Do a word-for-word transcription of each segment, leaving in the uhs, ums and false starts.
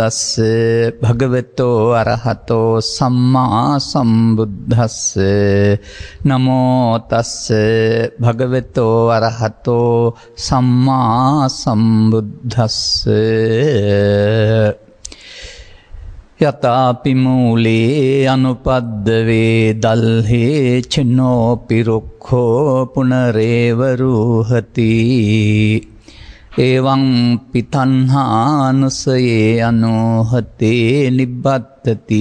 तस्य भगवतो अरहतो सम्मा सम्बुद्धस्य नमो तस्य भगवतो अरहतो सम्मा सम्बुद्धस्य यतापि मूले अनुपद्वे दल्हे छिन्नोऽपि रुक्खो पुनरेव रुहति एवं पितन्हानुसये अनोहते निबद्धति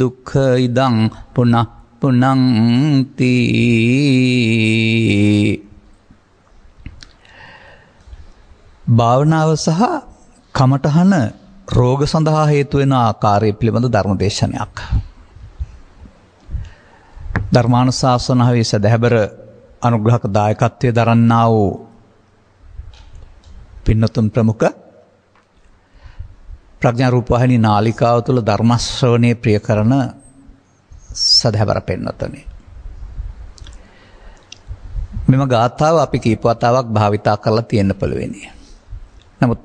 दुःख इदं पुनः पुनन्ति। භාවනාව සහ කමඨහන රෝග සඳහා හේතු වෙන ආකාරය පිළිබඳ ධර්ම දේශනයක්. ධර්මානුශාසනාවේ සදහැබර අනුග්‍රහක දායකත්වයේ දරන්නා වූ පින්නතුන් ප්‍රමුඛ ප්‍රඥා රූපවාහිනී නාලිකාව තුළ ධර්ම ශ්‍රවණය ප්‍රිය කරන සදහැබර පින්නතුනි, මෙම ගාථාව අපි කීප වතාවක් භාවිතා කරලා තියෙන්න පුළුවෙනි. නමුත්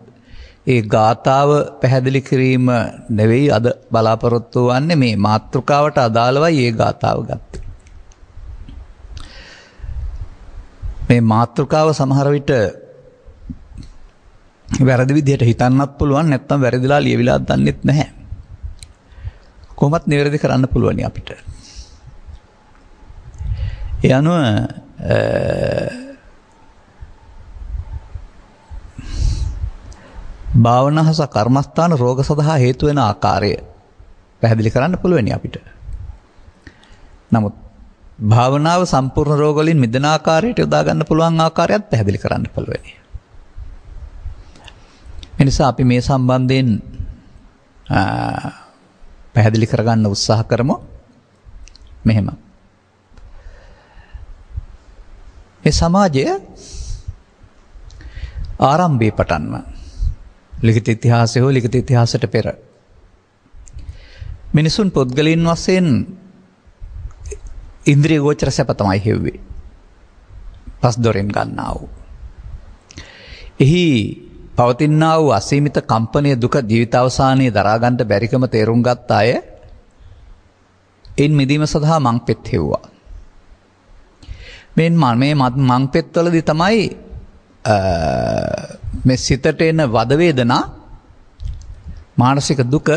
ඒ ගාථාව පැහැදිලි කිරීම නෙවෙයි අද බලාපොරොත්තු වෙන්නේ, මේ මාතෘකාවට අදාළවයි ඒ ගාථාව ගත්තේ. මේ මාතෘකාව සමහර විට වැරදි විදිහට හිතන්නත් පුළුවන්, නැත්නම් වැරදිලා ලියවිලා දන්නෙත් නැහැ. කොහොමත් නිවැරදි කරන්න පුළුවන් අපිට. ඒ අනුව භාවනාහස කර්මස්ථාන රෝග සඳහා හේතු වෙන ආකාරය පැහැදිලි කරන්න පුළුවන් අපිට. නමුත් භාවනාව සම්පූර්ණ රෝග වලින් මිදෙන ආකාරයට යොදා ගන්න පුළුවන් ආකාරයත් පැහැදිලි කරන්න පුළුවන්. එනිසා අපි මේ සම්බන්ධයෙන් පැහැදිලි කරගන්න උත්සාහ කරමු. මෙහෙම මේ සමාජය ආරම්භයේ පටන්ම ලිඛිත ඉතිහාසය හෝ ලිඛිත ඉතිහාසයට පෙර මිනිසුන් පුද්ගලයන් වශයෙන් ඉන්ද්‍රිය ගෝචර සැප තමයි හෙව්වේ. පස් දොරෙන් ගන්නා වූ එහි පවතිනා වූ අසීමිත කම්පනය දුක ජීවිතාවසානයේ දරාගන්ට බැරිකම තේරුම් ගත් අය එන් මිදීම සඳහා මංපෙත් හෙව්වා. මෙන් මේ මංපෙත්වලදී තමයි මේ සිතට එන වද වේදනා, මානසික දුක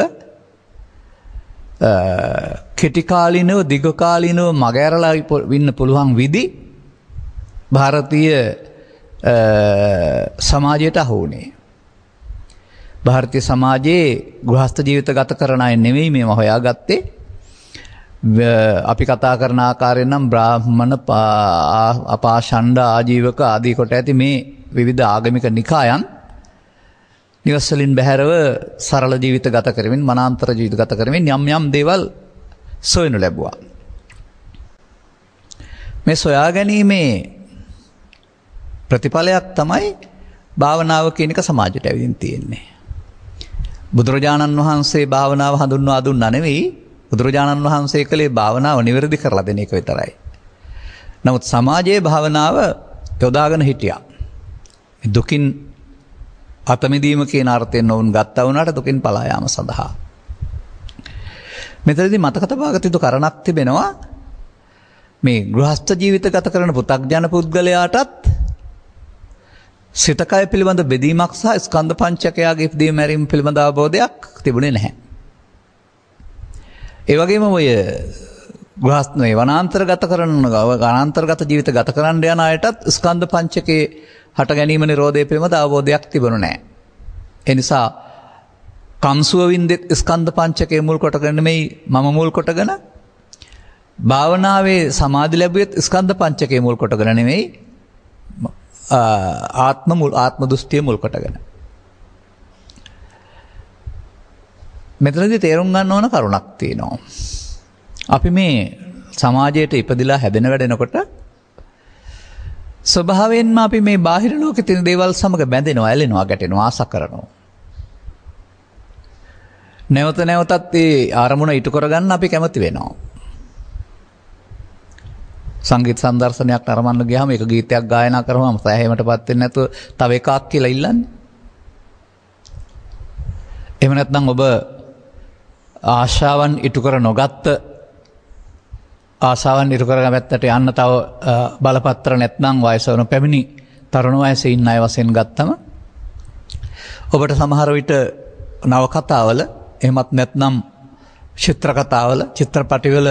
කෙටි කාලිනව දිග කාලිනව මගහැරලා ඉන්න පුළුවන් විදි ಭಾರತೀಯ සමාජයට අහුනේ. ಭಾರತೀಯ සමාජයේ ගෘහස්ත ජීවිත ගත කරන අය නෙවෙයි මේව හොයාගත්තේ. අපි කතා කරන ආකාරයෙන් නම් බ්‍රාහ්මණ, අපාෂණ්ඩ, ආජීවක ආදී කොට ඇති මේ විවිධ ආගමික නිකායන් නිවසලින් බැහැරව සරල ජීවිත ගත කරමින්, මනාන්තර ජීවිත ගත කරමින් යම් යම් දේවල් සොයනු ලැබුවා. මේ සොයා ගැනීමේ ප්‍රතිඵලයක් තමයි භාවනාව කියන එක සමාජයට ඇවිදින් තියෙන්නේ. බුදුරජාණන් වහන්සේ භාවනාව හඳුන්වා දුන්නා නෙවෙයි, බුදුරජාණන් වහන්සේ කලේ භාවනාව නිවැරදි කරලා දෙන එක විතරයි. නමුත් සමාජයේ භාවනාව යොදාගෙන හිටියා. දුකින් අත මිදීම කියන අර්ථයෙන් වුන් ගත්තා වුණාට දුකින් පලා යාම සඳහා. මෙතනදී මතක තබාගත යුතු කරණක් තිබෙනවා. මේ ගෘහස්ත ජීවිත ගත කරන පු탁ජන පුද්ගලයාටත් සිතකය පිළිබඳ බෙදීමක් සහ ස්කන්ධ පංචකයාගේ ඉදීම මැරීම පිළිබඳ අවබෝධයක් තිබුණේ නැහැ. ඒ වගේම ඔය ගෘහස්තනේ වනාන්තරගත කරන ගානාන්තරගත ජීවිත ගත කරන්න යන අයටත් ස්කන්ධ පංචකේ හට ගැනීම නිරෝධය පිළිබඳ අවබෝධයක් තිබුණේ නැහැ. ඒ නිසා කම්සුව වින්දෙත් ස්කන්ධ පංචකේ මුල් කොටගෙන නෙමෙයි මම මුල් කොටගෙන, භාවනාවේ සමාධි ලැබුවෙත් ස්කන්ධ පංචකේ මුල් කොටගෙන නෙමෙයි ආත්ම මුල් ආත්ම දෘෂ්ටිය මුල් කොටගෙන. මෙතනදී තේරුම් ගන්න ඕන කරුණක් තියෙනවා. අපි මේ සමාජයට ඉපදිලා හැදෙන වැඩෙනකොට ස්වභාවයෙන්ම අපි මේ බාහිර ලෝකයේ තියෙන දේවල් සමග බැඳෙනවා, ඇලෙනවා, ගැටෙනවා, ආස කරනවා. නැවත නැවතත් ඒ ආරමුණ ඉටු කරගන්න අපි කැමති වෙනවා. සංගීත සම්දර්ශනයක් නරඹන්න ගියාම එක ගීතයක් ගායනා කරාම සෑහීමටපත් වෙන්නේ නැතුව තව එකක් කියලා ඉල්ලන්නේ. එහෙම නැත්නම් ඔබ ආශාවන් ඉටු කර නොගත් ආශාවන් ඉටු කරගැත්තට යන්න තව බලපත්‍ර නැත්නම් වයස වුණු පැමිණි තරුණ වයසේ ඉන්න අය වශයෙන් ගත්තම ඔබට සමහර විට නවකතාවල එහෙමත් නැත්නම් චිත්‍ර කතාවල චිත්‍රපටිවල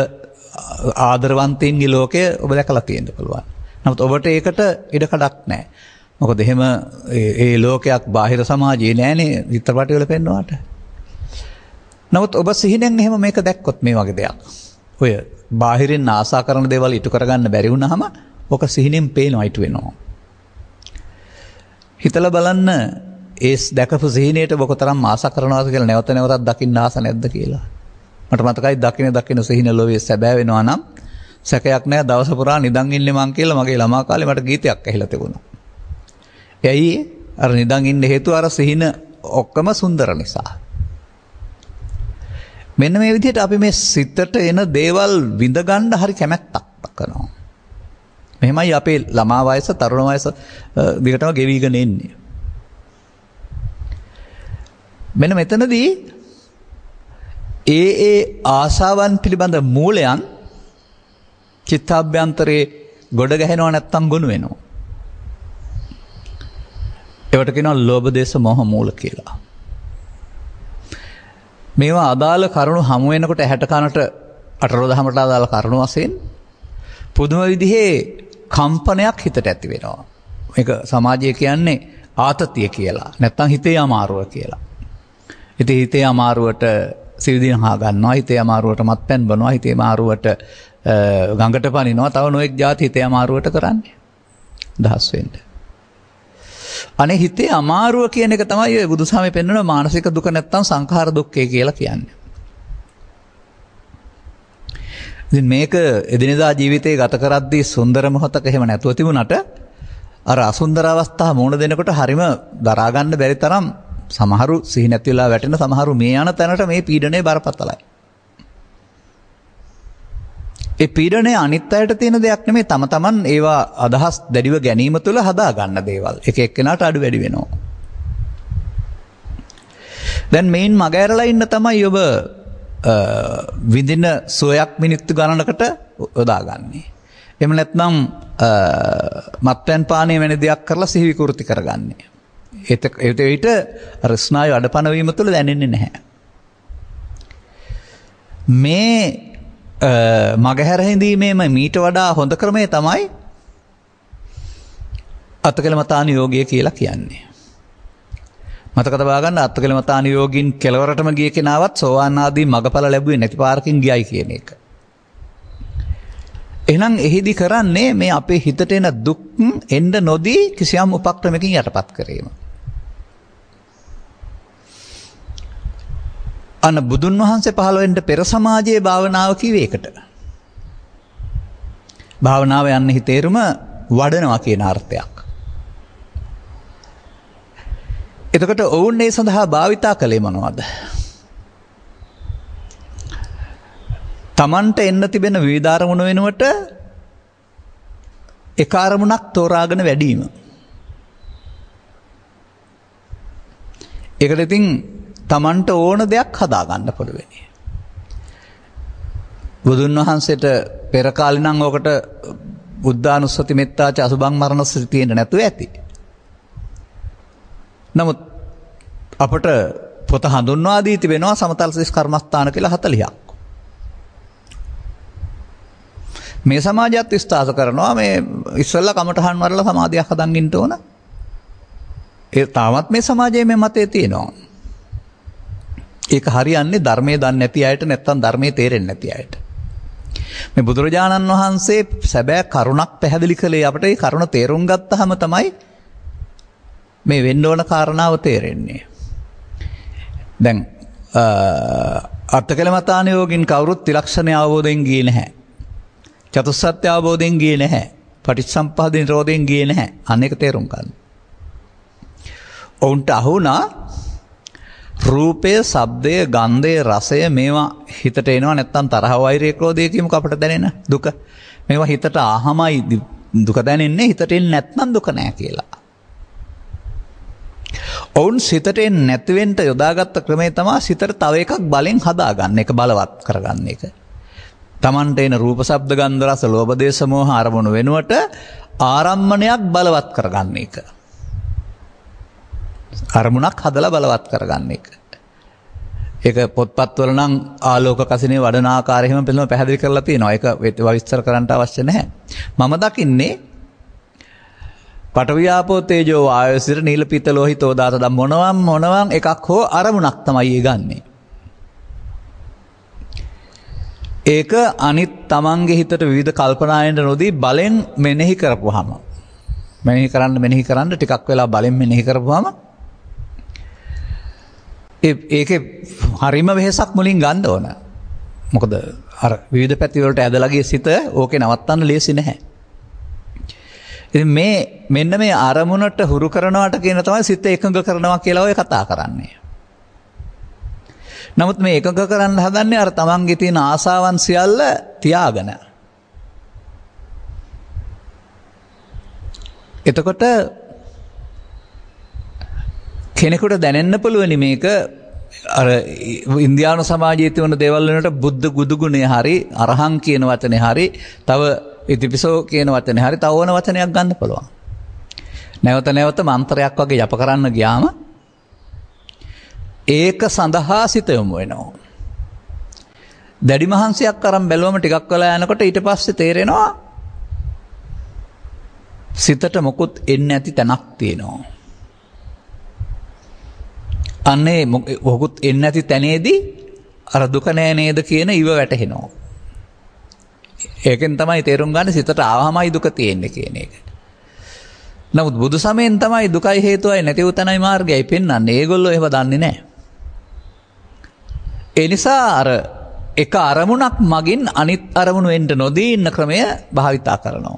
ආදරවන්තයින්ගේ ලෝකය ඔබ දැකලා තියෙන්න පුළුවන්. නමුත් ඔබට ඒකට ඉඩ කඩක් නැහැ. මොකද එහෙම ඒ ලෝකයක් බාහිර සමාජයේ නෑනේ චිත්‍රපටිවල පෙන්වන්නට. නමුත් ඔබ සිහිනෙන් එහෙම මේක දැක්කොත් මේ වගේ දෙයක්. ඔය බාහිරින් ආසා කරන දේවල් ඉටු කරගන්න බැරි වුණාම ඔක සිහිනෙන් පේනවා ඉටු වෙනවා. හිතලා බලන්න ඒ දැකපු සිහිනේට ඔබ කොතරම් ආසා කරනවාද කියලා නැවත නැවතත් දකින්න ආස නැද්ද කියලා. මට මතකයි දකින දකින සිහින ලෝවේ සැබෑ වෙනවා නම් සැකයක් නැහැ දවස පුරා නිදන් ඉන්නේ මං කියලා මගේ ළමා කාලේ මට ගීතයක් ඇහිලා තිබුණා. ඇයි අර නිදන් ඉන්න හේතුව අර සිහින ඔක්කොම සුන්දර නිසා. මෙන්න මේ විදිහට අපි මේ සිතට එන දේවල් විඳ ගන්න හරි කැමැත්තක් කරනවා. මෙහෙමයි අපේ ළමා වයස තරුණ වයස දිගටම ගෙවිගෙන එන්නේ. මෙන්න මෙතනදී ඒ ඒ ආශාවන් පිළිබඳ මූලයන් චිත්තාභ්‍යන්තරේ ගොඩ ගැහෙනවා නැත්තම් ගොනු වෙනවා. ඒවට කියනවා ලෝභ දේශ මොහ මූල කියලා. මේවා අදාළ කරුණු හමු වෙනකොට ඇහැට කනට අටරොදහමට අදාළ කරුණු වශයෙන් පුදුම විදිහේ කම්පනයක් හිතට ඇති වෙනවා. මේක සමාජය කියන්නේ ආතතිය කියලා. නැත්තම් හිතේ අමාරුව කියලා. ඉතින් හිතේ අමාරුවට සිවිදින හා ගන්නවා. හිතේ අමාරුවට මත්පැන් බොනවා. හිතේ අමාරුවට ගඟට පනිනවා. තව නොඑක් જાති හිතේ අමාරුවට කරන්නේ. දහස් වෙන්න. අනේ හිතේ අමාරුව කියන එක තමයි ඔය බුදුසමයේ පෙන්වන මානසික දුක නැත්තම් සංඛාර දුක්ඛය කියලා කියන්නේ. ඉතින් මේක එදිනෙදා ජීවිතේ ගත කරද්දී සුන්දර මොහොතක එහෙම නැතුව තිබුණාට අර අසුන්දර අවස්ථා මුණ දෙනකොට හරිම දරා ගන්න බැරි තරම් සමහරු සිහි නැති වෙලා වැටෙන සමහරු මේ යන තැනට මේ පීඩණය බරපතලයි. ඒ පීඩනය අනිත් අයට තියෙන දෙයක් නෙමෙයි තම තමන් ඒවා අදහස් දැඩිව ගැනීම තුළ හදා ගන්න දේවල්. එක එක්කෙනාට අඩු වැඩි වෙනවා. දැන් මේන් මග ඇරලා ඉන්න තමයි ඔබ විඳින සුවයක් මිනිත්තු ගණනකට යොදාගන්නේ. එහෙම නැත්නම් මත්පැන් පානය වෙන දෙයක් කරලා සිහි විකෘති කරගන්නේ. ඒත් ඒ විට අර ස්නායු අඩපණ වීම තුළ දැනෙන්නේ නැහැ. මේ මගහැර හිඳීමේම මීට වඩා හොඳ ක්‍රමය තමයි අත්කලමතානුයෝගය කියලා කියන්නේ. මතක තබා ගන්න අත්කලමතානුයෝගින් කෙලවරටම ගිය කෙනාවත් සෝවාන් ආදී මගඵල ලැබුවේ නැති පාරකින් ගියයි කියන එක. එහෙනම් එහිදී කරන්නේ මේ අපේ හිතට එන දුක් එන්න නොදී කිසියම් උපක්‍රමකින් යටපත් කිරීම. අන්න බුදුන් වහන්සේ පහළ වෙන්න පෙර සමාජයේ භාවනාව කිව්වේ ඒකට. භාවනාව යන්නේ හිතේරුම වඩනවා කියන අර්ථයක්. එතකොට ඔවුන් ඒ සඳහා භාවිතා කළේ මොනවද? Tamanට එන්න තිබෙන විවිධ අරමුණු වෙනුවට එක අරමුණක් තෝරාගෙන වැඩිම. ඒකට ඉතින් තමන්ට ඕන දෙයක් හදාගන්න පුළුවන්. බුදුන් වහන්සේට පෙර කාලේ නම් ඔකට බුද්ධානුස්සති මෙත්තාච අසුභං මරණස්සති තියෙන්නේ නැතුව ඇති. නමුත් අපට පොත හඳුන්වා දී තිබෙනවා සමතලසස් කර්මස්ථාන කියලා හතලිහක්. මේ සමාජයත් විශ්වාස කරනවා මේ ඉස්සෙල්ලා කමටහන් වරලා සමාධියක් හදන් ඉන්න ඕන. ඒ තාමත් මේ සමාජයේ මේ මතය තියෙනවා. ඒක හරියන්නේ ධර්මයේ දන්නේ නැති අයට නැත්නම් ධර්මයේ තේරෙන්නේ නැති අයට. මේ බුදුරජාණන් වහන්සේ සැබෑ කරුණක් පැහැදිලි කළේ අපිට ඒ කරුණ තේරුම් ගත්තාම තමයි මේ වෙන්න ඕන කාරණාව තේරෙන්නේ. දැන් අත්කලමතානයෝගින් කවුරුත් ත්‍රිලක්ෂණය අවබෝධයෙන් ගියේ නැහැ. චතුස්සත්‍ය අවබෝධයෙන් ගියේ නැහැ. පටිච්චසම්පදාය නිරෝධයෙන් ගියේ නැහැ. අන්න ඒක තේරුම් ගන්න. ඔවුන්ට අහුණා රූපය, ශබ්දය, ගන්ධය, රසය මේවා හිතට එනවා නැත්නම් තරහ වෛරය ක්‍රෝධය කියමුක අපට දැනෙන දුක. මේවා හිතට ආහමයි දුක දැනෙන්නේ හිතට එන්නේ නැත්නම් දුක නෑ කියලා. ඔවුන් සිතට එන්නේ නැති වෙන්න යොදාගත් ක්‍රමය තමයි සිතට තව එකක් බලෙන් හදාගන්න එක, බලවත් කරගන්න එක. Tamanට එන රූප, ශබ්ද, ගන්ධ, රස, ලෝභ, දේශ, මෝහ ආරමුණු වෙනුවට ආරම්මණයක් බලවත් කරගන්න එක. ආරමුණක් හදලා බලවත් කරගන්න එක. ඒක පොත්පත්වල නම් ආලෝක කසිනේ වඩන ආකාරය හැම පිළිම පැහැදිලි කරලා තියෙනවා. ඒක විස්තර කරන්න අවශ්‍ය නැහැ. මම දකින්නේ පටවියාපෝ තේජෝ වායෝ සිර නීල පිත ලෝහිතෝ දාත දම් මොනවම් මොනවම් එකක් හෝ අරමුණක් තමයි ගන්නෙ. ඒක අනිත් තමන්ගේ හිතට විවිධ කල්පනායන නොදී බලෙන් මෙනෙහි කරපුවාම මෙනෙහි කරන්න මෙනෙහි කරන්න ටිකක් වෙලා බලෙන් මෙනෙහි කරපුවාම ඒකේ හරීම වෙහසක් මුලින් ගන්න ඕන. මොකද අර විවිධ පැති වලට ඇදලා ගිය සිත ඕකේ නවත්තන්න ලේසි නැහැ. ඉතින් මේ මෙන්න මේ අරමුණට හුරු කරනවට කියන තමයි සිත එකඟ කරනවා කියලා ඔය කතා කරන්නේ. නමුත් මේ එකඟ කරන්න හදන්නේ අර තමන්ගේ තියෙන ආසාවන් සියල්ල තියාගෙන. එතකොට කෙනෙකුට දැනෙන්න පුළුවනි මේක අර ඉන්දියානු සමාජයේ තියෙන දේවල් වලට බුද්ධ ගුදුගුණේ හරි අරහං කියන වචනේ හරි තව ඉතිපිසෝ කියන වචනේ හරි තව ඕන වචනයක් ගන්න පුළුවන්. නැවත නැවත මන්ත්‍රයක් වගේ යප කරන්න ගියාම ඒක සඳහා සිත යොමු වෙනවා. දැඩි මහන්සියක් අරන් බැලුවම ටිකක් වෙලා යනකොට ඊට පස්සේ තේරෙනවා සිතට මොකුත් එන්නේ නැති තැනක් තියෙනවා. අනේ මොකුත් එන්නේ නැති තැනේදී අර දුක නෑ නේද කියන ඊව වැටහෙනවා. ඒකෙන් තමයි තේරුම් ගන්න සිතට ආවමයි දුක තියෙන්නේ කියන එක. නමුත් බුදු සමයෙන් තමයි දුකයි හේතුවයි නැති උතනයි මාර්ගයයි පෙන්වන්නේ. ඒගොල්ලෝ එහෙම දන්නේ නැහැ. ඒ නිසා අර එක අරමුණක් මගින් අනිත් අරමුණු වෙන්න නොදී ඉන්න ක්‍රමය භාවිතා කරනවා.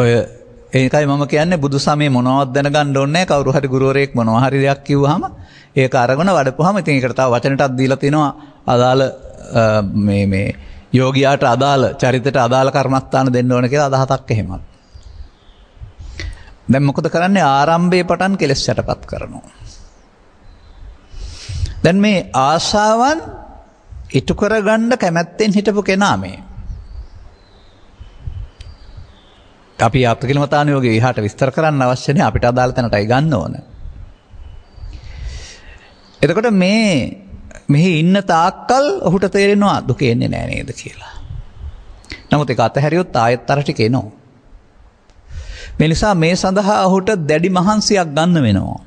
ඔය ඒකයි මම කියන්නේ බුදු සමයේ මොනවද දැනගන්න ඕනේ නැහැ. කවුරු හරි ගුරුවරයෙක් මොනවා හරි දෙයක් කිව්වහම ඒක අරගෙන වඩපුවාම ඉතින් ඒකට තව වචනටත් දීලා තිනවා අදාළ මේ මේ යෝගියාට අදාළ චරිතයට අදාළ කර්මස්ථාන දෙන්න ඕන කියලා අදහසක් එහෙම. දැන් මොකද කරන්නේ? ආරම්භයේ පටන් කෙලෙස් යටපත් කරනවා. දැන් මේ ආශාවන් ඉටු කරගන්න කැමැත්තෙන් හිටපු කෙනා මේ. අපි ආත්මකිලමතාන යෝගයේ ඉහාට විස්තර කරන්න අවශ්‍ය නැහැ. අපිට අදාළ තැනටයි ගන්න ඕන. එතකොට මේ මෙහි ඉන්න තාක්කල් ඔහුට තේරෙනවා දුක එන්නේ නෑ නේද කියලා. නමුත් ඒක අතහැරියොත් ආයෙත් අර ටික එනවා. මේ නිසා මේ සඳහා ඔහුට දැඩි මහන්සියක් ගන්න වෙනවා.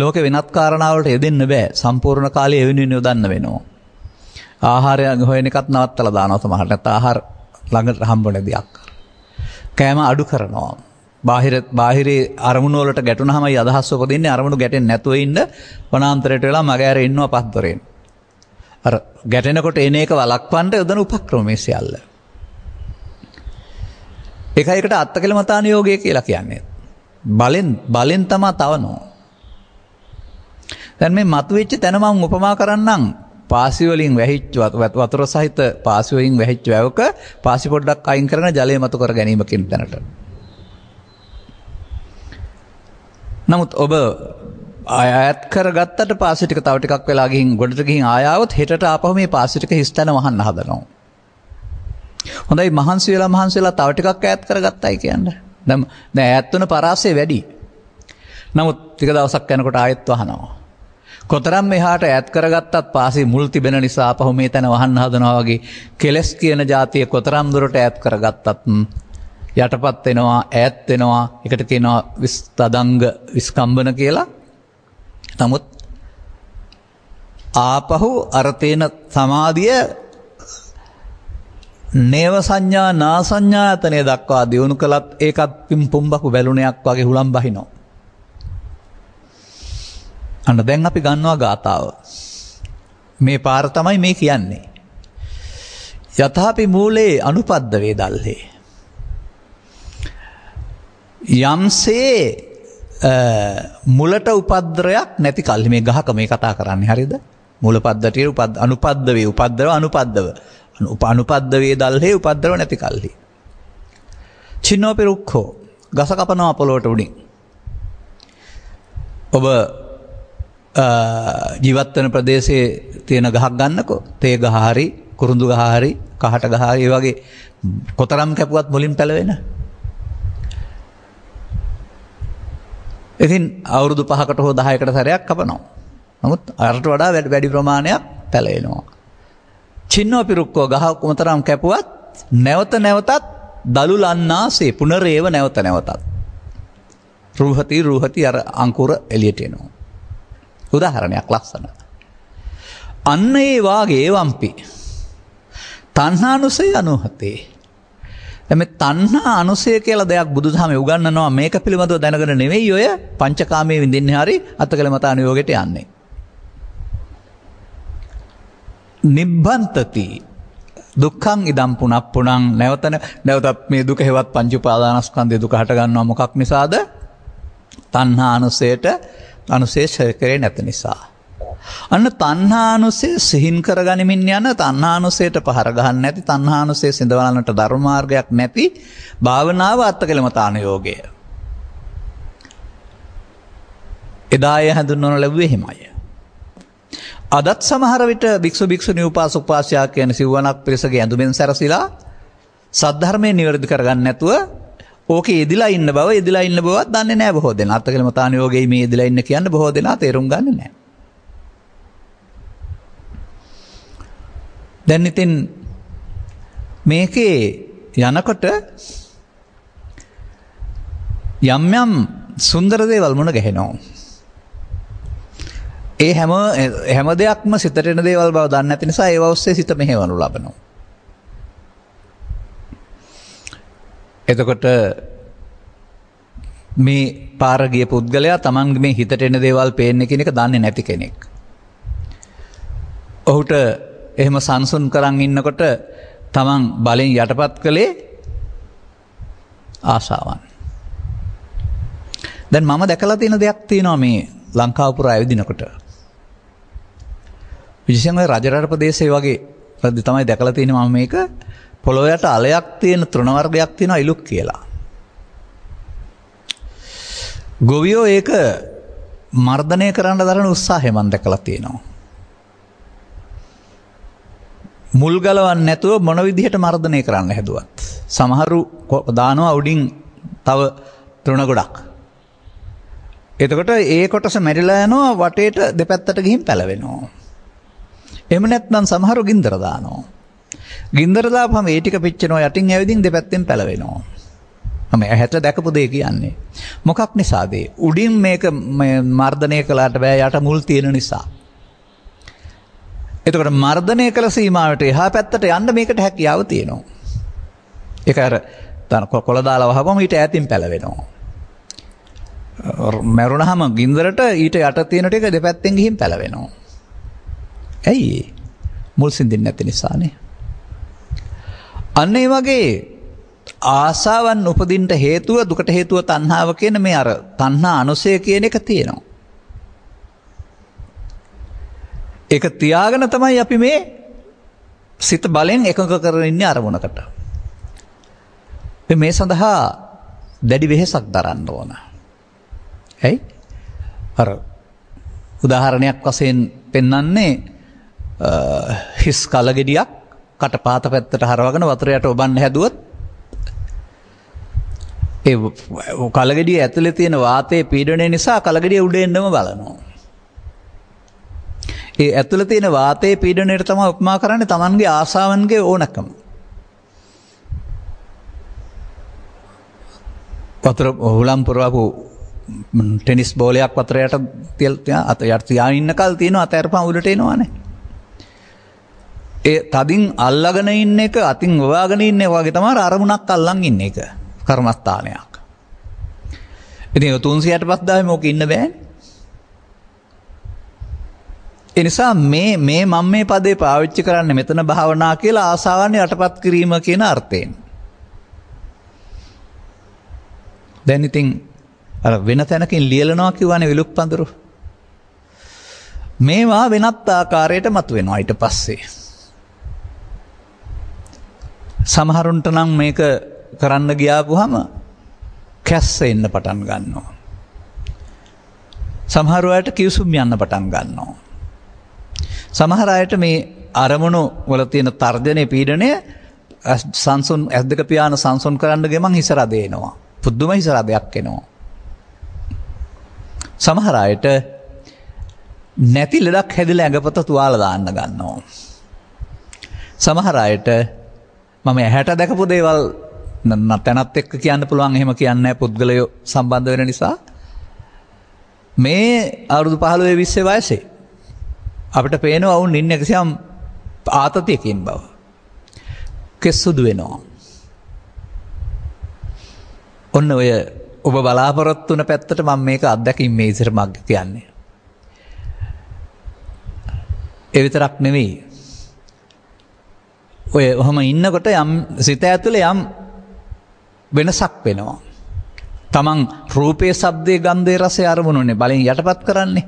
ලෝකේ වෙනත් කාරණාවලට යෙදෙන්න බෑ. සම්පූර්ණ කාලය එවෙනුවෙන් යොදන්න වෙනවා. ආහාරය හොයන එකත් නවත්තලා දානවා සමහරට. නැත්නම් ආහාර ළඟට හම්බුනේ දෙයක්. කෑම අඩු කරනවා. බාහිර බාහිරේ අරමුණු වලට ගැටුණාමයි අදහස් උපදින්නේ. අරමුණු ගැටෙන්නේ නැතුව ඉන්න වනාන්තරයට වෙලා මගේ අර ඉන්නවා පස්තරෙන්. අර ගැටෙනකොට එන එක වළක්වන්න යොදන උපක්‍රම මේ සියල්ල. ඒකයි එකට අත්තකලමතාන යෝගය කියලා කියන්නේ. බලෙන් බලෙන් තමයි තවනෝ. දැන් මේ මතුවෙච්ච තැන මම උපමා කරන්නම්. පාසි වලින් වැහිච්ච වතුර සහිත පාසි වලින් වැහිච්ච වැවක පාසි පොඩ්ඩක් අයින් කරන ජලය මතු කර ගැනීම කියන තැනට. නමුත් ඔබ ආයත් කරගත්තට පාසි ටික තව ටිකක් වෙලා ගිහින් ගොඩට ගිහින් ආයාවොත් හෙටට ආපහු මේ පාසි ටික හිස්තැන වහන්න හදනවා. හොඳයි මහන්සි වෙලා මහන්සි වෙලා තව ටිකක් ඈත් කරගත්තයි කියන්නේ. දැන් දැන් ඈත් වෙන පරාසය වැඩි. නමුත් ටික දවසක් යනකොට ආයෙත් වහනවා. කොතරම් මෙහාට ඈත් කරගත්තත් පාසි මුල් තිබෙන නිසා ආපහු මේ තැන වහන්න හදනවා වගේ කෙලස් කියන જાතිය කොතරම් දුරට ඈත් කරගත්තත් යටපත් වෙනවා, ඈත් වෙනවා. එකට කියනවා විස්තදංග විස්කම්බන කියලා. නමුත් ආපහු අර තේන සමාධිය නේව සංඥා නා සංඥායතනය දක්වා දියුණු කළත් ඒකත් පිම්පුම්බකු බැලුණයක් වගේ හුලම් බහිනවා. අන්න දැන් අපි ගන්නවා ගාතාව. මේ පාර තමයි මේ කියන්නේ. යථාපි මූලේ අනුපද්ද වේදල්හේ යම්සේ මුලට උපද්දරයක් නැති කල්හි මේ ගහක මේ කතා කරන්නේ හරියද? මූලපද්ධතියේ උපද්ද අනුපද්ද වේ උපද්දව අනුපද්දව අනුපද්ද වේ දැල්හි උපද්දව නැති කල්හි. චින්නෝපි රුක්ඛෝ ගස කපනවා පොළොවට උඩින්. ඔබ ජීවත් වෙන ප්‍රදේශයේ තියෙන ගහක් ගන්නකෝ. තේ ගහ හරි, කුරුඳු ගහ හරි, කහට ගහ හරි, ඒ වගේ කොතරම් කැපුවත් මුලින් පැලවෙන. ඉතින් අවුරුදු පහකට හෝ දහයකට සැරයක් කපනවා. නමුත් අරට වඩා වැඩි ප්‍රමාණයක් පැලෙනවා. චින්නෝ පිරුක්කෝ ගහ කොතරම් කැපුවත් නැවත නැවතත් දලුලන්නාසේ පුනරේව නැවත නැවතත් රුහති රුහති අර අංකුර එළියට එනවා. උදාහරණයක් ලස්සන. අන්න ඒ වාගේ වම්පි තණ්හානුසය අනුහතේ. එමෙ තණ්හා අනුසය කියලා දෙයක් බුදුදහමේ උගන්වනවා. මේක පිළිබඳව දැනගෙන නෙවෙයි ඔය පංචකාමයේ විඳින්නේ හරි අතකල මත අනුയോഗයට යන්නේ. නිබ්බන්තති දුක්ඛං ඉදම් පුනප්පුණං නැවතන නැවතත් මේ දුක හේවත් පංච උපාදානස්කන්ධේ දුක හට ගන්නවා මොකක් නිසාද? තණ්හා අනුසයට අනුශේෂය කරේ නැත නිසා. අන්න තණ්හානුසය සිහින් කරගනිමින් යන තණ්හානුසයට පහර ගහන්න නැති තණ්හානුසය සිඳවලන්නට ධර්මාර්ගයක් නැති භාවනාව අත්කලමතාන යෝගය. එදාය හඳුන්වන ලැබුවේ එහෙමයි. අදත් සමහර විට භික්ෂු භික්ෂුණී උපාසක උපාසිකා කියන සිවණක් පිරිසගේ ඇඳුමෙන් සැරසිලා සද්ධර්මයේ නිවැරදි කරගන්න නැතුව ඕකේ යෙදිලා ඉන්න බව යෙදිලා ඉන්න බවත් දන්නේ නැහැ බොහෝ දෙනා. අත්කලමතාන යෝගයේ මේ යෙදිලා ඉන්න කියන්න බොහෝ දෙනා තේරුම් ගන්න නැහැ. දැන් ඉතින් මේකේ යනකොට යම් යම් සුන්දර දේවල් මුණ ගැහෙනවා. ඒ හැම හැම දෙයක්ම සිතට එන දේවල් බව දන්නේ නැති නිසා ඒව ඔස්සේ සිත මෙහෙවනු ලබනවා. එතකොට මේ පාර ගිය පුද්ගලයා Taman මේ හිතට එන දේවල් පේන්නේ කියන එක දන්නේ නැති කෙනෙක්. ඔහුට එහෙම සංසුන් කරන් ඉන්නකොට තමන් බලෙන් යටපත් කළේ ආශාවන්. දැන් මම දැකලා තියෙන දෙයක් තියෙනවා මේ ලංකාව පුරා ඇවිදිනකොට. විශේෂයෙන්ම රජරට ප්‍රදේශයේ වගේ රද්දි තමයි දැකලා තියෙන්නේ මම මේක. පොළොවට අලයක් තියෙන තෘණ වර්ගයක් තියෙනවා ඉලුක් කියලා. ගොවියෝ ඒක මර්ධනය කරන්න දරන උත්සාහය මම දැකලා තියෙනවා. මුල් ගලවන්නේ නැතුව මොන විදිහට මර්ධනය කරන්න හැදුවත් සමහරු දානවා උඩින් තව තුන ගොඩක්. එතකොට ඒ කොටස මැරිලා යනවා වටේට දෙපැත්තට ගිහින් පැලවෙනවා. එහෙම නැත්නම් සමහරු ගින්දර දානවා. ගින්දර දාපම ඒ ටික පිච්චෙනවා යටින් ඇවිදින් දෙපැත්තෙන් පැලවෙනවා. මම ඇහැට දැකපු දේ කියන්නේ. මොකක් නිසාද? උඩින් මේක මර්ධනය කළාට බෑ යට මුල් තියෙන නිසා. එතකොට මර්ධනය කළ සීමාවට එහා පැත්තට යන්න මේකට හැකියාව තියෙනවා. ඒක අර කොළ දාලා වහපම ඊට ඈතින් පැලවෙනවා. මැරුණාම ගින්දරට ඊට යට තියෙන ටික දෙපැත්තෙන් ගිහින් පැලවෙනවා. ඇයි? මුල් සින්දින් නැති නිසානේ. අන්න ඒ වගේ ආසාවන් උපදින්න හේතුව දුකට හේතුව තණ්හාව කියන මේ අර තණ්හා අනුසය කියන එක තියෙනවා. ඒක තියාගෙන තමයි අපි මේ සිත බලෙන් එකඟ කරගෙන ඉන්නේ අරමුණකට. මේ සඳහා දැඩි වෙහෙසක් දරන්න ඕන. ඇයි? අර උදාහරණයක් වශයෙන් පෙන්වන්නේ හිස් කලගෙඩියක් කටපාත පැත්තට හරවගෙන වතුර යට ඔබන්න හැදුවොත් ඒ කලගෙඩිය ඇතුලේ තියෙන වාතයේ පීඩනය නිසා කලගෙඩිය උඩ එන්නම බලනවා. ඒ ඇතුළ තියෙන වාතයේ පීඩනයට තමයි උපමා කරන්නේ Tamanගේ ආශාවන්ගේ ඕනකම. වතුර හුලම් පුරවපු ටෙනිස් බෝලයක් වතුරයට තියලා අත යට තියාගෙන ඉන්නකල් තියෙන අතහැරපන් උඩට එනවානේ. ඒ තදින් අල්ලගෙන ඉන්න එක අතින් වවාගෙන ඉන්නේ වගේ තමයි අරමුණක් අල්ලන් ඉන්න එක. කර්මස්ථානයක්. ඉතින් තුන්සියයටපස්දාවේ මොක ඉන්න බෑනේ. ඒ නිසා මේ මේ මම මේ පදේ පාවිච්චි කරන්නේ මෙතන භාවනා කියලා ආසාවන් යටපත් කිරීම කියන අර්ථයෙන්. දැන් ඉතින් අර වෙන තැනකින් ලියලනවා කියවනේ විලුක් පඳුරු. මේවා වෙනත් ආකාරයකට මතුවෙනවා ඊට පස්සේ. සමහරුන්ට නම් මේක කරන්න ගියාපුවම කැස්ස එන්න පටන් ගන්නවා. සමහර අයට කිවිසුම් යන්න පටන් ගන්නවා. සමහර අයට මේ අරමුණු වල තියෙන තර්ජනයේ පීඩණය සංසුන් ඇස් දෙක පියාන සංසුන් කරන්න ගියම හිස රද එනවා. පුදුම හිස රදයක් එනවා. සමහර අයට නැති ලෙඩක් හැදිලා ඇඟපත තුවාල දාන්න ගන්නවා. සමහර අයට මම ඇහැට දැකපු දේවල් තැනත් එක්ක කියන්න පුළුවන් එහෙම කියන්නේ පුද්ගලයෝ සම්බන්ධ වෙන නිසා මේ අවුරුදු පහළොව විස්ස වයසේ අපිට පේනවා වුන් ඉන්න කිසියම් ආතතියකින් බව. කෙස් සුදු වෙනවා. ඔන්න ඔය ඔබ බලාපොරොත්තු වුණ පැත්තට මම මේක අත්දැකීම් මේ ඉස්සර මග කියන්නේ. ඒ විතරක් නෙමෙයි. ඔය ඔහම ඉන්නකොට යම් සිත ඇතුලේ යම් වෙනසක් වෙනවා. තමන් රූපේ ශබ්දේ ගන්ධේ රසේ අරමුණුනේ බලෙන් යටපත් කරන්නේ.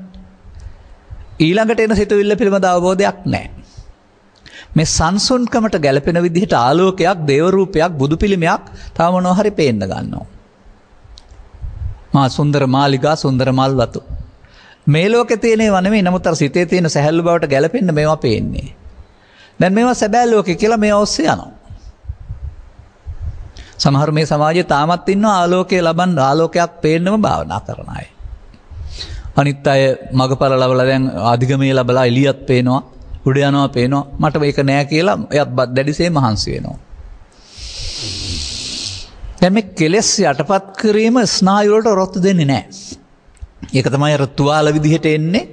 ඊළඟට එන සිතුවිල්ල පිළිබඳ අවබෝධයක් නැහැ. මේ සංසුන්කමට ගැලපෙන විදිහට ආලෝකයක්, දේව රූපයක්, බුදු පිළිමයක් තව මොනවා හරි පේන්න ගන්නවා. මා සුන්දර මාලිගා, සුන්දර මල් වතු. මේ ලෝකේ තියෙන ඒවා නෙමෙයි, නමුත් අර සිතේ තියෙන සැහැල්ලු බවට ගැලපෙන්න මේවා පේන්නේ. දැන් මේවා සැබෑ ලෝකේ කියලා මේවා ඔස්සේ යනවා. සමහර මේ සමාජයේ තාමත් ඉන්නවා ආලෝකය ලබන්න ආලෝකයක් පේන්නම භාවනා කරන අය. අනිත් අය මගපර ලබලා දැන් ආධිගමයේ ලබලා එළියත් පේනවා, උඩ යනවා පේනවා. මට මේක නෑ කියලා එයත් දැඩිසේ මහන්සි වෙනවා. දැන් මේ කෙලස් යටපත් කිරීම ස්නායු වලට රොත්තු දෙන්නේ නෑ. ඒක තමයි අර තුවාල විදිහට එන්නේ.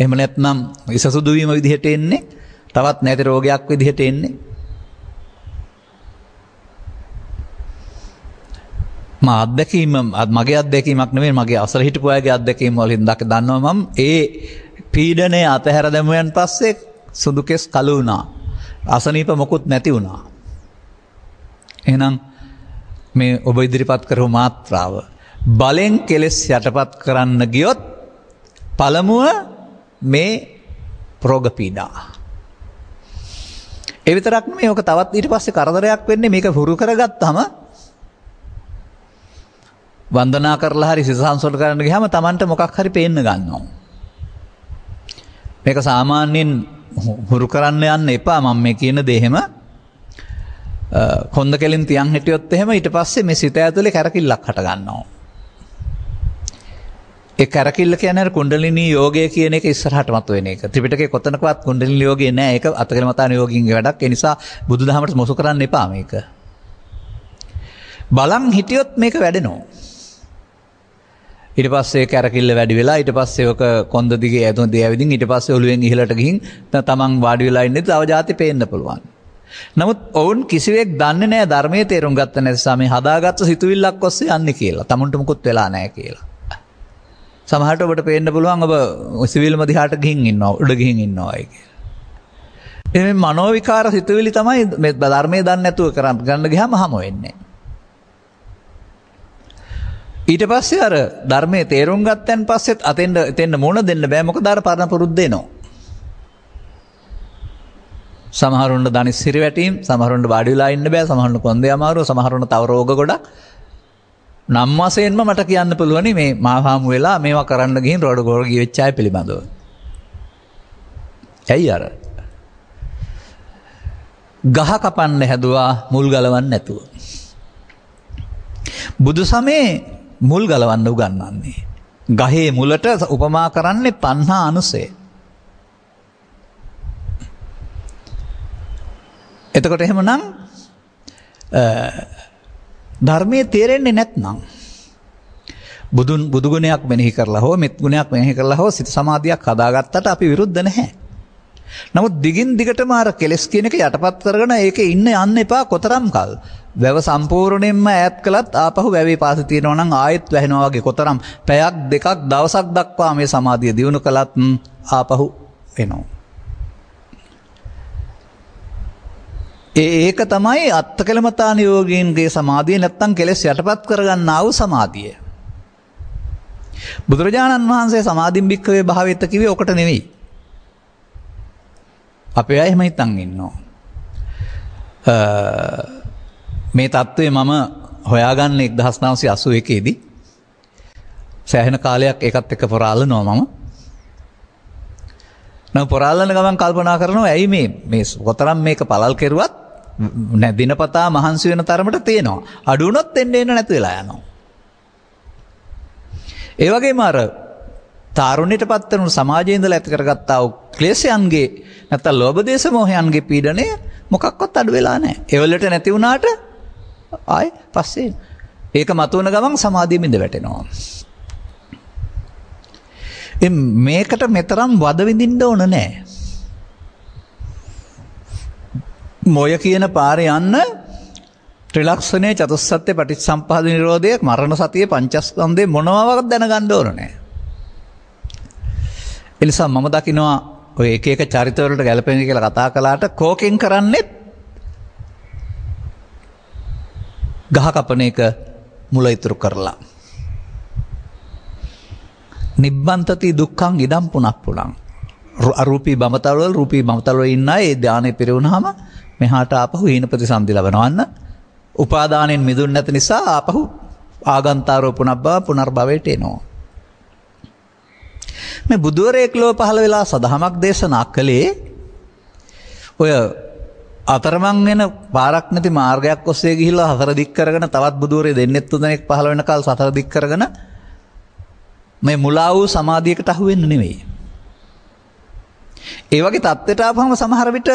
එහෙම නැත්නම් ඉසසුදු වීම විදිහට එන්නේ. තවත් නැති රෝගයක් විදිහට එන්නේ. මා අත්දැකීම මගේ අත්දැකීමක් නෙමෙයි, මගේ අසල හිටපු අයගේ අත්දැකීම් වලින් දන්නවා මම ඒ පීඩනය අතහැර දැමුවෙන් පස්සේ සුදු කෙස් කළු වුණා, අසනීප මොකුත් නැති වුණා. එහෙනම් මේ ඔබ ඉදිරිපත් කරපු මාත්‍රාව බලෙන් කෙලස් යටපත් කරන්න ගියොත් පළමුව මේ රෝග පීඩා. ඒ විතරක් නෙමෙයි, ඔක තවත් ඊට පස්සේ කරදරයක් වෙන්නේ. මේක හුරු කරගත්තාම වන්දනා කරලා හරි සිත සංසුන් කරන්න ගියාම Tamanට මොකක් හරි පේන්න ගන්නවා. මේක සාමාන්‍යයෙන් හුරු කරන්න යන්න එපා. මම මේ කියන දේ එහෙම කොන්ද කෙලින් තියන් හිටියොත් එහෙම ඊට පස්සේ මේ සිත ඇතුලේ කැරකිල්ලක් හට ගන්නවා. ඒ කැරකිල්ල කියන්නේ කුණ්ඩලිනී යෝගය කියන එක ඉස්සරහට මතුවෙන එක. ත්‍රිපිටකේ කොතනකවත් කුණ්ඩලිනී යෝගය නෑ. ඒක අතකලමතාන යෝගින්ගේ වැඩක්. ඒ නිසා බුදුදහමට මොසු කරන්න එපා මේක. බලන් හිටියොත් මේක වැඩෙනවා. ඊට පස්සේ කැරකිල්ල වැඩි වෙලා ඊට පස්සේ ඔක කොන්ද දිගේ ඇතුළේ දියවිදින් ඊට පස්සේ ඔළුවෙන් ඉහළට ගිහින් තමන් වාඩි වෙලා ඉන්නේ තව જાති පේන්න පුළුවන්. නමුත් ඔවුන් කිසිවෙක් දන්නේ නැහැ ධර්මයේ තේරුම් ගත්ත නැති නිසා මේ හදාගත්ත සිතුවිල්ලක් ඔස්සේ යන්නේ කියලා. Tamanට මුකුත් වෙලා නැහැ කියලා. සමහරට ඔබට පේන්න පුළුවන් ඔබ සිවිල්ම දිහාට ගිහින් ඉන්නවා, උඩ ගිහින් ඉන්නවා අය කියලා. මේ මනෝ විකාර සිතුවිලි තමයි මේ ධර්මයේ දන්නේ නැතුව කරන් ගන්න ගියාම හමු වෙන්නේ. ඊට පස්සේ අර ධර්මයේ තේරුම් ගත්තන් පස්සෙත් අතෙන් එතෙන් මොන දෙන්න බෑ. මොකද අර පරණ පුරුද්ද එනවා. සමහරුන්ට ධනිස් හිරවැටීම්, සමහරුන්ට වාඩි වෙලා ඉන්න බෑ, සමහරුන්ට කොන්දේ අමාරුව, සමහරුන්ට තව රෝග ගොඩක්. නම් වශයෙන්ම මට කියන්න පුළුවනි මේ මා හාමු වෙලා මේවා කරන්න ගිහින් රෝඩ ගොඩ ගිවෙච්ච අය පිළිබඳව. ඇයි අර ගහ කපන්න හැදුවා මුල් ගලවන්න නැතුව. බුදු සමයේ මුල් ගලවන්න උගන්වන්නේ. ගහේ මුලට උපමා කරන්නේ තණ්හා අනුසය. එතකොට එහෙමනම් ධර්මයේ තේරෙන්නේ නැත්නම් බුදුන් බුදු ගුණයක් මෙනෙහි කරලා හෝ මෙත් ගුණයක් මෙනෙහි කරලා හෝ සිත සමාධියක් හදාගත්තට අපි විරුද්ධ නැහැ. නමුත් දිගින් දිගටම අර කෙලස් කියන එක යටපත් කරගෙන ඒකේ ඉන්න යන්න එපා. කොතරම් කල් වැව සම්පූර්ණයෙන්ම ඈත් කළත් ආපහු වැවේ පාසෙ තියෙනවා නම් ආයෙත් වැහෙනවා වගේ. කොතරම් පැයක් දෙකක් දවසක් දක්වා මේ සමාධිය දියුණු කළත් ආපහු එනවා. ඒක තමයි අත්තකලමතාන යෝගීන්ගේ සමාධිය, නැත්තම් කෙලස් යටපත් කරගන්නා වූ සමාධිය. බුදුරජාණන් වහන්සේ සමාධින් භික්ඛවේ භාවෙත කිව්වේ ඔකට නෙවෙයි. අපේ අය එහෙම හිතන් ඉන්නවා. මේ தત્ත්වය මම හොයාගන්න එක්දහස් නවසිය අසූ එකේ දී සෑහෙන කාලයක් ඒකත් එක්ක පොරාලනවා මම. නම් පොරාලන ගමන් කල්පනා කරනවා ඇයි මේ මේ කොතරම් මේක පළල් කෙරුවත් දිනපතා මහන්සි වෙන තරමට තියෙනවා. අඩු වුණොත් එන්න එන්න නැති වෙලා යනවා. ඒ වගේම අර තාරුණ්‍යයටපත් වෙන සමාජයේ ඉඳලා ඇති කරගත්තා වූ ක්ලේශයන්ගේ නැත්නම් ලෝභ දේශ මොහයන්ගේ පීඩණය මොකක්වත් අඩු වෙලා නැහැ. ඒවලට නැති වුණාට ආයි පස්සේ ඒක මතුවන ගමන් සමාධිය මිඳ වැටෙනවා. ඉතින් මේකට මෙතරම් වද විඳින්න ඕන නැහැ. මොය කියන පාරේ යන්න ත්‍රිලක්ෂණයේ චතුස්සත්ත්‍ය පටිච්චසම්පාද නිරෝධයේ මරණ සතියේ පංචස්කන්ධේ මොනවාවත් දැනගන්න ඕන නැහැ. ඒ නිසා මම දකිනවා ඔය එක එක චරිත වලට ගැලපෙන්නේ කියලා කතා කළාට කෝකෙන් කරන්නේත් ගහ කපන එක මුල ඉතුරු කරලා. නිබ්බන්තති දුක්ඛං ඉදම් පුනක් පුලං. අරූපී බඹතල වල රූපී බඹතල වල ඉන්න ඒ ධානය පිරුණාම මෙහාට ආපහු හීන ප්‍රතිසන්දි ලබනවන්න. උපාදානෙන් මිදුන්නේ නැති නිසා ආපහු ආගන්තරෝ පුනබ්බව පුනර්භවයට එනවා. මේ බුදුරේක ලෝ පහළ වෙලා සදහමක් දේශනා කළේ ඔය අතරමං වෙන පාරක් නැති මාර්ගයක් ඔස්සේ ගිහිල්ලා හතර දික් කරගෙන තවත් බුදුරේ දෙන්නෙත් තුනෙක් පහළ වෙනකල් සතර දික් කරගෙන මේ මුලා වූ සමාධියකට අහු වෙන්න නෙමෙයි. ඒ වගේ தත්ත්වයට ආපහම සමහර විට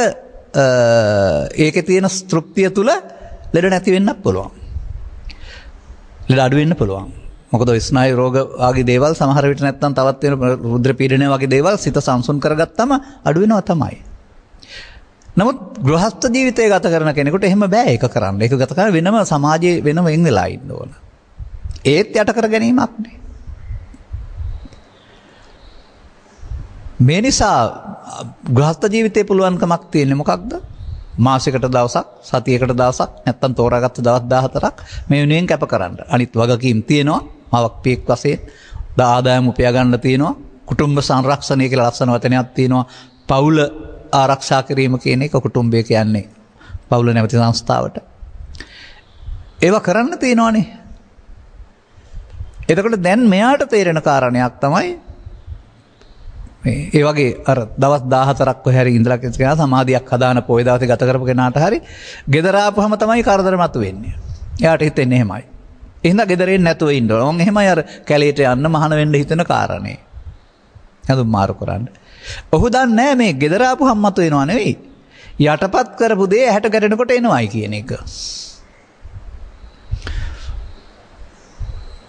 ඒකේ තියෙන තෘප්තිය තුල ලෙඩ නැති වෙන්නත් පුළුවන්. ලෙඩ අඩු වෙන්න පුළුවන්. මොකද ස්නායු රෝග ආගේ දේවල් සමහර විට නැත්තම් තවත් වෙන රුධිර පීඩනය වගේ දේවල් සිත සංසුන් කරගත්තම අඩු වෙනවා තමයි. නමුත් ගෘහස්ත ජීවිතය ගත කරන කෙනෙකුට එහෙම බෑ ඒක කරන්න. ඒක ගත කරන වෙනම සමාජයේ වෙනම වෙන් වෙලා ඉන්න ඕන. ඒත් යට කර ගැනීමක් නේ. මේ නිසා ගෘහස්ත ජීවිතේ පුළුවන්කමක් තියෙන්නේ මොකක්ද? මාසයකට දවසක්, සතියකට දවසක්, නැත්තම් තෝරාගත්ත දවස් දහහතරක් මේ වෙනුවෙන් කැප කරන්න. අනිත් වගකීම් තියෙනවා. මවක් පියෙක් වශයෙන් ආදායම් උපයා ගන්න තියෙනවා. කුටුම්බ සංරක්ෂණය කියලා ලස්සන වචනයක් තියෙනවා. පවුල ආරක්ෂා කිරීම කියන එක කුටුම්බය කියන්නේ පවුල නැවති සංස්ථාවට. ඒවා කරන්න තියෙනවානේ. එතකොට දැන් මෙයාට තේරෙන කාරණයක් තමයි ඒ වගේ අර දවස් දහහතරක් කොහරි ඉඳලා කෙනා සමාධියක් හදාන පොය දවසේ ගත කරපු කෙනාට හරි ගෙදර ආපුවම තමයි කරදර මතුවෙන්නේ. එයාට හිතෙන්නේ එහෙමයි. එහෙනම් ගෙදරින් නැතුව ඉන්න ඕන. මොන් එහෙමයි අර කැලේට යන්න මහාන වෙන්න හිතන කාරණේ. හඳුන් මාරු කරන්න. ඔහු දන්නේ නැහැ මේ ගෙදර ආපුවම මතුවෙනවා නෙවෙයි. යටපත් කරපු දේ ඇහැට ගැටෙනකොට එනවායි කියන එක.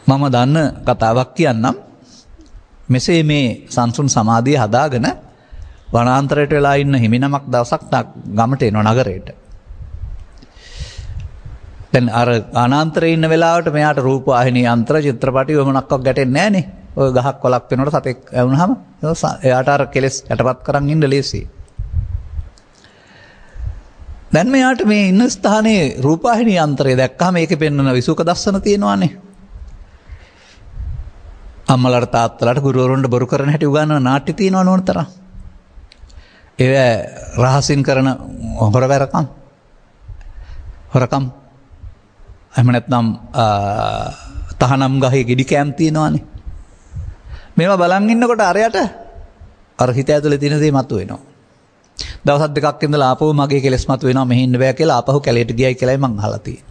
මම දන්න කතාවක් කියන්නම්. මෙසේ මේ සංසුන් සමාධිය හදාගෙන වනාන්තරයට වෙලා ඉන්න හිමිනමක් දවසක් ගමට එනවා නගරයට. දැන් අර අනාන්තරේ ඉන්න වෙලාවට මෙයාට රූපවාහිනී යන්ත්‍ර චිත්‍රපටි වමනක්වත් ගැටෙන්නේ නැහනේ. ඔය ගහක් කොලක් වෙනකොට සතෙක් වුණාම එයාට අර කෙලස් යටපත් කරන් ඉන්න ලේසි. දැන් මෙයාට මේ ඉන්න ස්ථානයේ රූපවාහිනී යන්ත්‍රය දැක්කම ඒකේ පෙන්වන විසුක දස්සන තියෙනවානේ. අම්මලාට තාත්තලාට ගුරුවරුන්ට බොරු කරන හැටි උගන්වන නාට්‍ය තියෙනවා නෝන තරම්. ඒවා රහසින් කරන හොරවැරකම්. හොරකම්. එහෙම නැත්නම් තහනම් ගහේ ගෙඩි කෑම් තියෙනවානේ. මේවා බලන් ඉන්නකොට අරයට අර හිත ඇතුලේ තියෙන දේ මතුවෙනවා. දවස් දෙකක් ඉඳලා ආපහු මගේ කෙලස් මතුවෙනවා මෙහි ඉන්න බෑ කියලා ආපහු කැලේට ගියයි කියලායි මං අහලා තියෙන්නේ.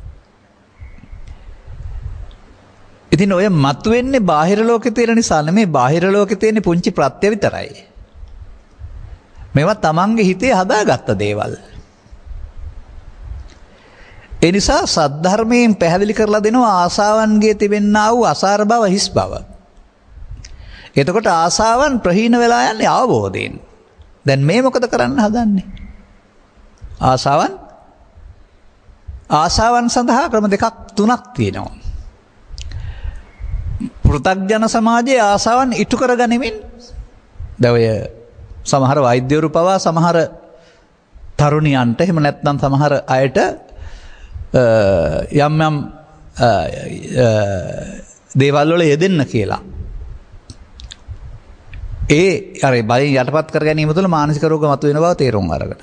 ඉතින් ඔය මතුවෙන්නේ බාහිර ලෝකේ තියෙන නිසා නෙමෙයි. බාහිර ලෝකේ තියෙන පුංචි ප්‍රත්‍ය විතරයි. මේවා තමන්ගේ හිතේ හදාගත්ත දේවල්. ඒ නිසා සද්ධර්මයෙන් පැහැදිලි කරලා දෙනවා ආසාවන්ගේ තිබෙන්නා වූ අසාර බව, හිස් බව. එතකොට ආසාවන් ප්‍රහීන වෙලා යන්නේ අවබෝධයෙන්. දැන් මේ මොකද කරන්න හදන්නේ? ආසාවන් ආසාවන් සඳහා ක්‍රම දෙකක් තුනක් තියෙනවා. පෘථග්ජන සමාජයේ ආසාවන් ඉටු කරගැනීමෙන් දැන් ඔය සමහර වෛද්‍යවරු පවා සමහර තරුණියන්ට එහෙම නැත්නම් සමහර අයට යම් යම් දේවල් වල යෙදෙන්න කියලා ඒ අර බලෙන් යටපත් කර ගැනීම තුළ මානසික රෝග මතුවෙන බව තේරුම් අරගෙන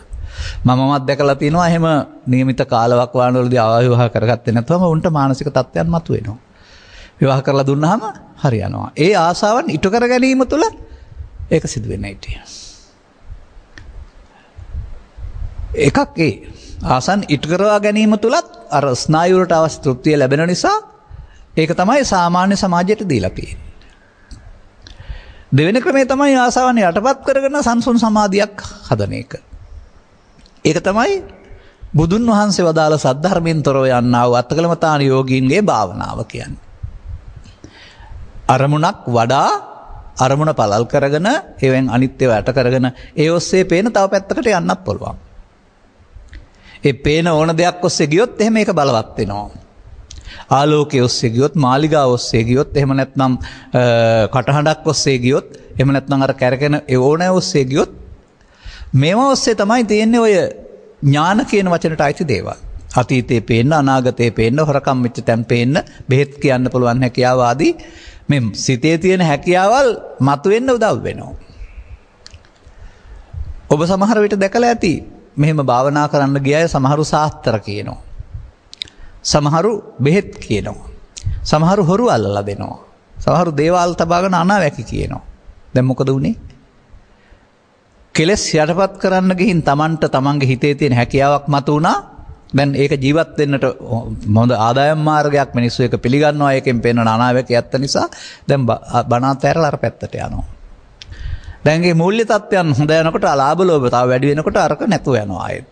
මමමත් දැකලා තිනවා එහෙම નિયમિત කාලවකවානුවලදී ආවිවාහ කරගත්තේ නැත්නම් උන්ට මානසික තත්ත්වයන් මතුවෙනවා. විවාහ කරලා දුන්නාම හරියනවා. ඒ ආසාවන් ඉටු කර ගැනීම තුළ ඒක සිදු වෙන්නේ නැහැ. එකක් ඒ ආසන් ඉටු කරවා ගැනීම තුලත් අර ස්නායු වලට අවශ්‍ය තෘප්තිය ලැබෙන නිසා ඒක තමයි සාමාන්‍ය සමාජයට දීලා තියෙන්නේ. දෙවෙනි ක්‍රමය තමයි ආසාවන් යටපත් කරගෙන සංසුන් සමාධියක් හදන එක. ඒක තමයි බුදුන් වහන්සේ වදාළ සද්ධර්මයෙන් තොරව යන්නා වූ අත්කලමතාන යෝගීන්ගේ භාවනාව කියන්නේ. අරමුණක් වඩා අරමුණ පළල් කරගෙන ඒවෙන් අනිත්‍යව යට කරගෙන ඒ ඔස්සේ පේන තව පැත්තකට යන්නත් පුළුවන්. ඒ පේන ඕන දෙයක් ඔස්සේ ගියොත් එහෙම ඒක බලවත් වෙනවා. ආලෝකයේ ඔස්සේ ගියොත්, මාලිගාව ඔස්සේ ගියොත්, එහෙම නැත්නම් කටහඬක් ඔස්සේ ගියොත්, එහෙම නැත්නම් අර කැරකෙන ඕනෑ ඔස්සේ ගියොත් මේවා ඔස්සේ තමයි තියෙන්නේ ඔය ඥාන කියන වචනට අයිති දේවල්. අතීතේ පේන්න, අනාගතේ පේන්න, හොරකම් වෙච්ච තැන් පේන්න, බෙහෙත් කියන්න පුළුවන් හැකියාව ආදී මේ සිතේ තියෙන හැකියාවල් මතුවෙන්න උදව් වෙනවා. ඔබ සමහර විට දැකලා ඇති මෙහෙම භාවනා කරන්න ගිය අය සමහරු සාස්ත්‍ර කියනවා. සමහරු බෙහෙත් කියනවා. සමහරු හොරු අල්ලලා දෙනවා. සමහරු දේවාල් තබාගෙන අනාවැකි කියනවා. දැන් මොකද වුනේ? කෙලස් යටපත් කරන්න ගිහින් Tamanට Tamanගේ හිතේ තියෙන හැකියාවක් මත උනා. දැන් ඒක ජීවත් වෙන්නට හොඳ ආදායම් මාර්ගයක්. මිනිස්සු ඒක පිළිගන්නවා. ඒකෙන් පේනන අනාවැකි ඇත්ත නිසා දැන් බණාත් ඇරලා අර පැත්තට යනවා. දැන් මේ මූල්‍ය තත්ත්වයන් හොඳ යනකොට අලාභ ලෝභ තව වැඩි වෙනකොට අරක නැතුව යනවා ආයෙත්.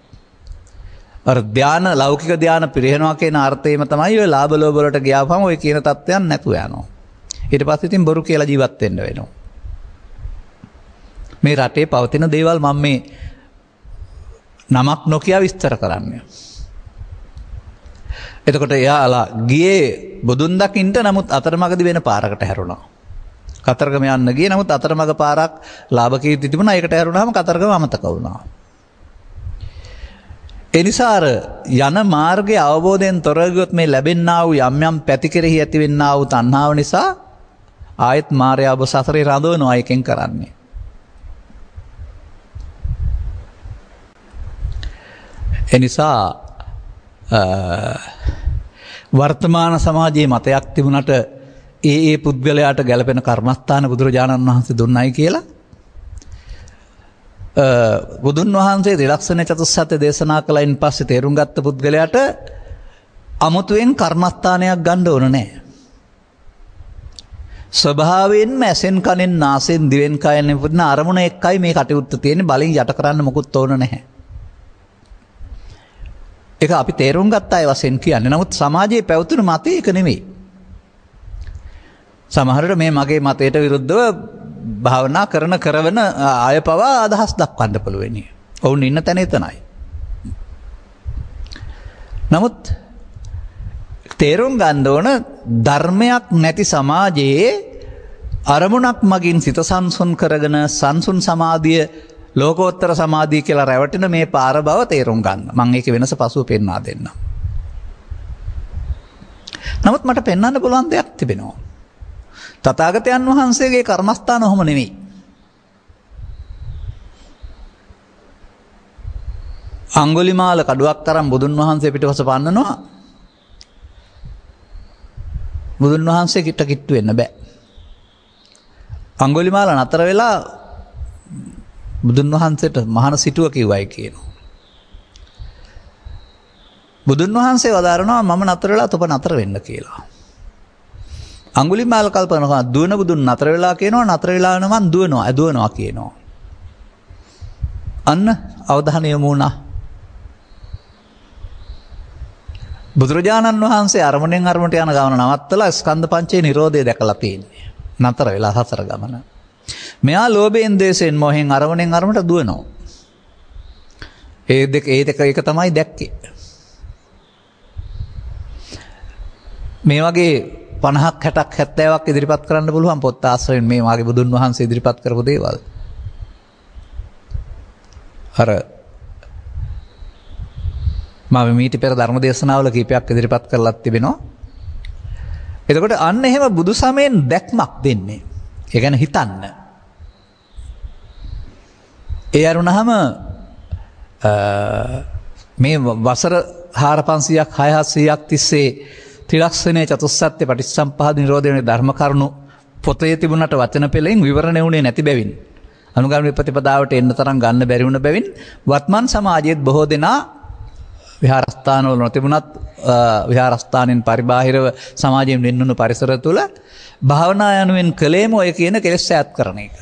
අර ධාන ලෞකික ධාන පිරිහෙනවා කියන අර්ථයම තමයි ඔය ලාභ ලෝභ වලට ගියාපම ඔය කියන தත්ත්වයන් නැතුව යනවා. ඊට පස්සේ ඉතින් බොරු කියලා ජීවත් වෙන්න වෙනවා. මේ රටේ පවතින දේවල් මම මේ නමක් නොකිය විස්තර කරන්නේ. එතකොට එයාලා ගියේ බුදුන් දකින්න, නමුත් අතරමඟදී වෙන පාරකට හැරුණා. කතරගම යන්න ගියේ, නමුත් අතරමඟ පාරක් ලාභ කීර්ති තිබුණා. ඒකට හැරුණාම කතරගම අමතක වුණා. එනිසාර යන මාර්ගයේ අවබෝධයෙන් තොර ගියොත් මේ ලැබෙන්නා වූ යම් යම් පැති කෙරෙහි ඇතිවෙන්නා වූ තණ්හාව නිසා ආයත් මායාව සසරේ රඳවනවා එකෙන් කරන්නේ. එනිසා වර්තමාන සමාජයේ මතයක් තිබුණට ඒ ඒ පුද්ගලයාට ගැළපෙන කර්මස්ථාන බුදුරජාණන් වහන්සේ දුන්නයි කියලා බුදුන් වහන්සේ ත්‍රිලක්ෂණ චතුස්සත්‍ය දේශනා කළයින් පස්සේ තේරුම් ගත්ත පුද්ගලයාට අමුතුවෙන් කර්මස්ථානයක් ගන්න ඕන නැහැ. ස්වභාවයෙන්ම ඇසෙන්, කනෙන්, නාසයෙන්, දිවෙන්, කයෙන් උපදින අරමුණ එක්කයි මේ කටයුත්ත තියෙන්නේ. බලෙන් යට කරන්න මොකුත් ඕන නැහැ. ඒක අපි තේරුම් ගත්ත අය වශයෙන් කියන්නේ. නමුත් සමාජයේ පැවතුණු මතය ඒක නෙමෙයි. සමහරවිට මේ මගේ මතයට විරුද්ධව භාවනා කරන කරවන ආය පවා අදහස් දක්වන්න පුළුවෙනි. ඔවුන් ඉන්න තැන එතනයි. නමුත් තේරුම් ගන්න ඕන ධර්මයක් නැති සමාජයේ අරමුණක් මගින් සිත සංසුන් කරගෙන සංසුන් සමාධිය, ලෝකෝත්තර සමාධිය කියලා රැවටෙන මේ පාර බව තේරුම් ගන්න. මම ඒක වෙනස පසුව පෙන්වා දෙන්නම්. නමුත් මට පෙන්වන්න පුළුවන් දෙයක් තිබෙනවා. තථාගතයන් වහන්සේගේ කර්මස්ථාන ඔහොම නෙමෙයි. අඟුලිමාල කඩුවක් තරම් බුදුන් වහන්සේ පිටවස පන්නනවා. බුදුන් වහන්සේ කිට කිට්ටු වෙන්න බෑ. අඟුලිමාල නතර වෙලා බුදුන් වහන්සේට මහාන සිටුව කිව්වයි කියනවා. බුදුන් වහන්සේ වදාරනවා මම නතර වෙලා තොප නතර වෙන්න කියලා. අඟුලිමාල කල්පනා දුවන බුදුන් නතර වෙලා කියනවා, නතර වෙලා යන මන් දුවනවා ඇදුවනවා කියනවා. අන්න අවධානය යොමු වුණා. බුදුරජාණන් වහන්සේ අරමුණෙන් අරමුණට යන ගමන නවත්තලා ස්කන්ධ පංචේ නිරෝධය දැකලා තියෙන්නේ. නතර වෙලා හතර ගමන. මෙයා ලෝභයෙන්, දේශයෙන්, මොහෙන් අරමුණෙන් අරමුණට දුවනවා. ඒ දෙක ඒ දෙක එක තමයි දැක්කේ. මේ වගේ පනහක් හැටක් හැත්තෑවක් ඉදිරිපත් කරන්න පුළුවන් පොත් ආශ්‍රයෙන් මේ වාගේ බුදුන් වහන්සේ ඉදිරිපත් කරපු දේවල්. අර මම මීට පෙර ධර්ම දේශනාවල කීපයක් ඉදිරිපත් කරලත් තිබෙනවා. එතකොට අන්න එහෙම බුදු සමයෙන් දැක්මක් දෙන්නේ. ඒ ගැන හිතන්න. ඒ අරුණහම මේ වසර හාරපන්සියයක් හයහත්සීයක් තිස්සේ ත්‍රිලක්ෂණයේ චතුස්සත්‍ය පටිච්චසම්පාද නිරෝධය වෙන ධර්ම කරුණු පොතේ තිබුණට වචන පෙළෙන් විවරණය වුණේ නැති බැවින් අනුගාමී ප්‍රතිපදාවට එන්න තරම් ගන්න බැරි වුණ බැවින් වත්මන් සමාජයේත් බොහෝ දෙනා විහාරස්ථානවල නොතිබුණත් විහාරස්ථානෙන් පරිබාහිරව සමාජයෙන් වෙන්නුණු පරිසර තුළ භාවනා යනුවෙන් කලේම ඔය කියන කෙලෙස් ඈත් කරන එක.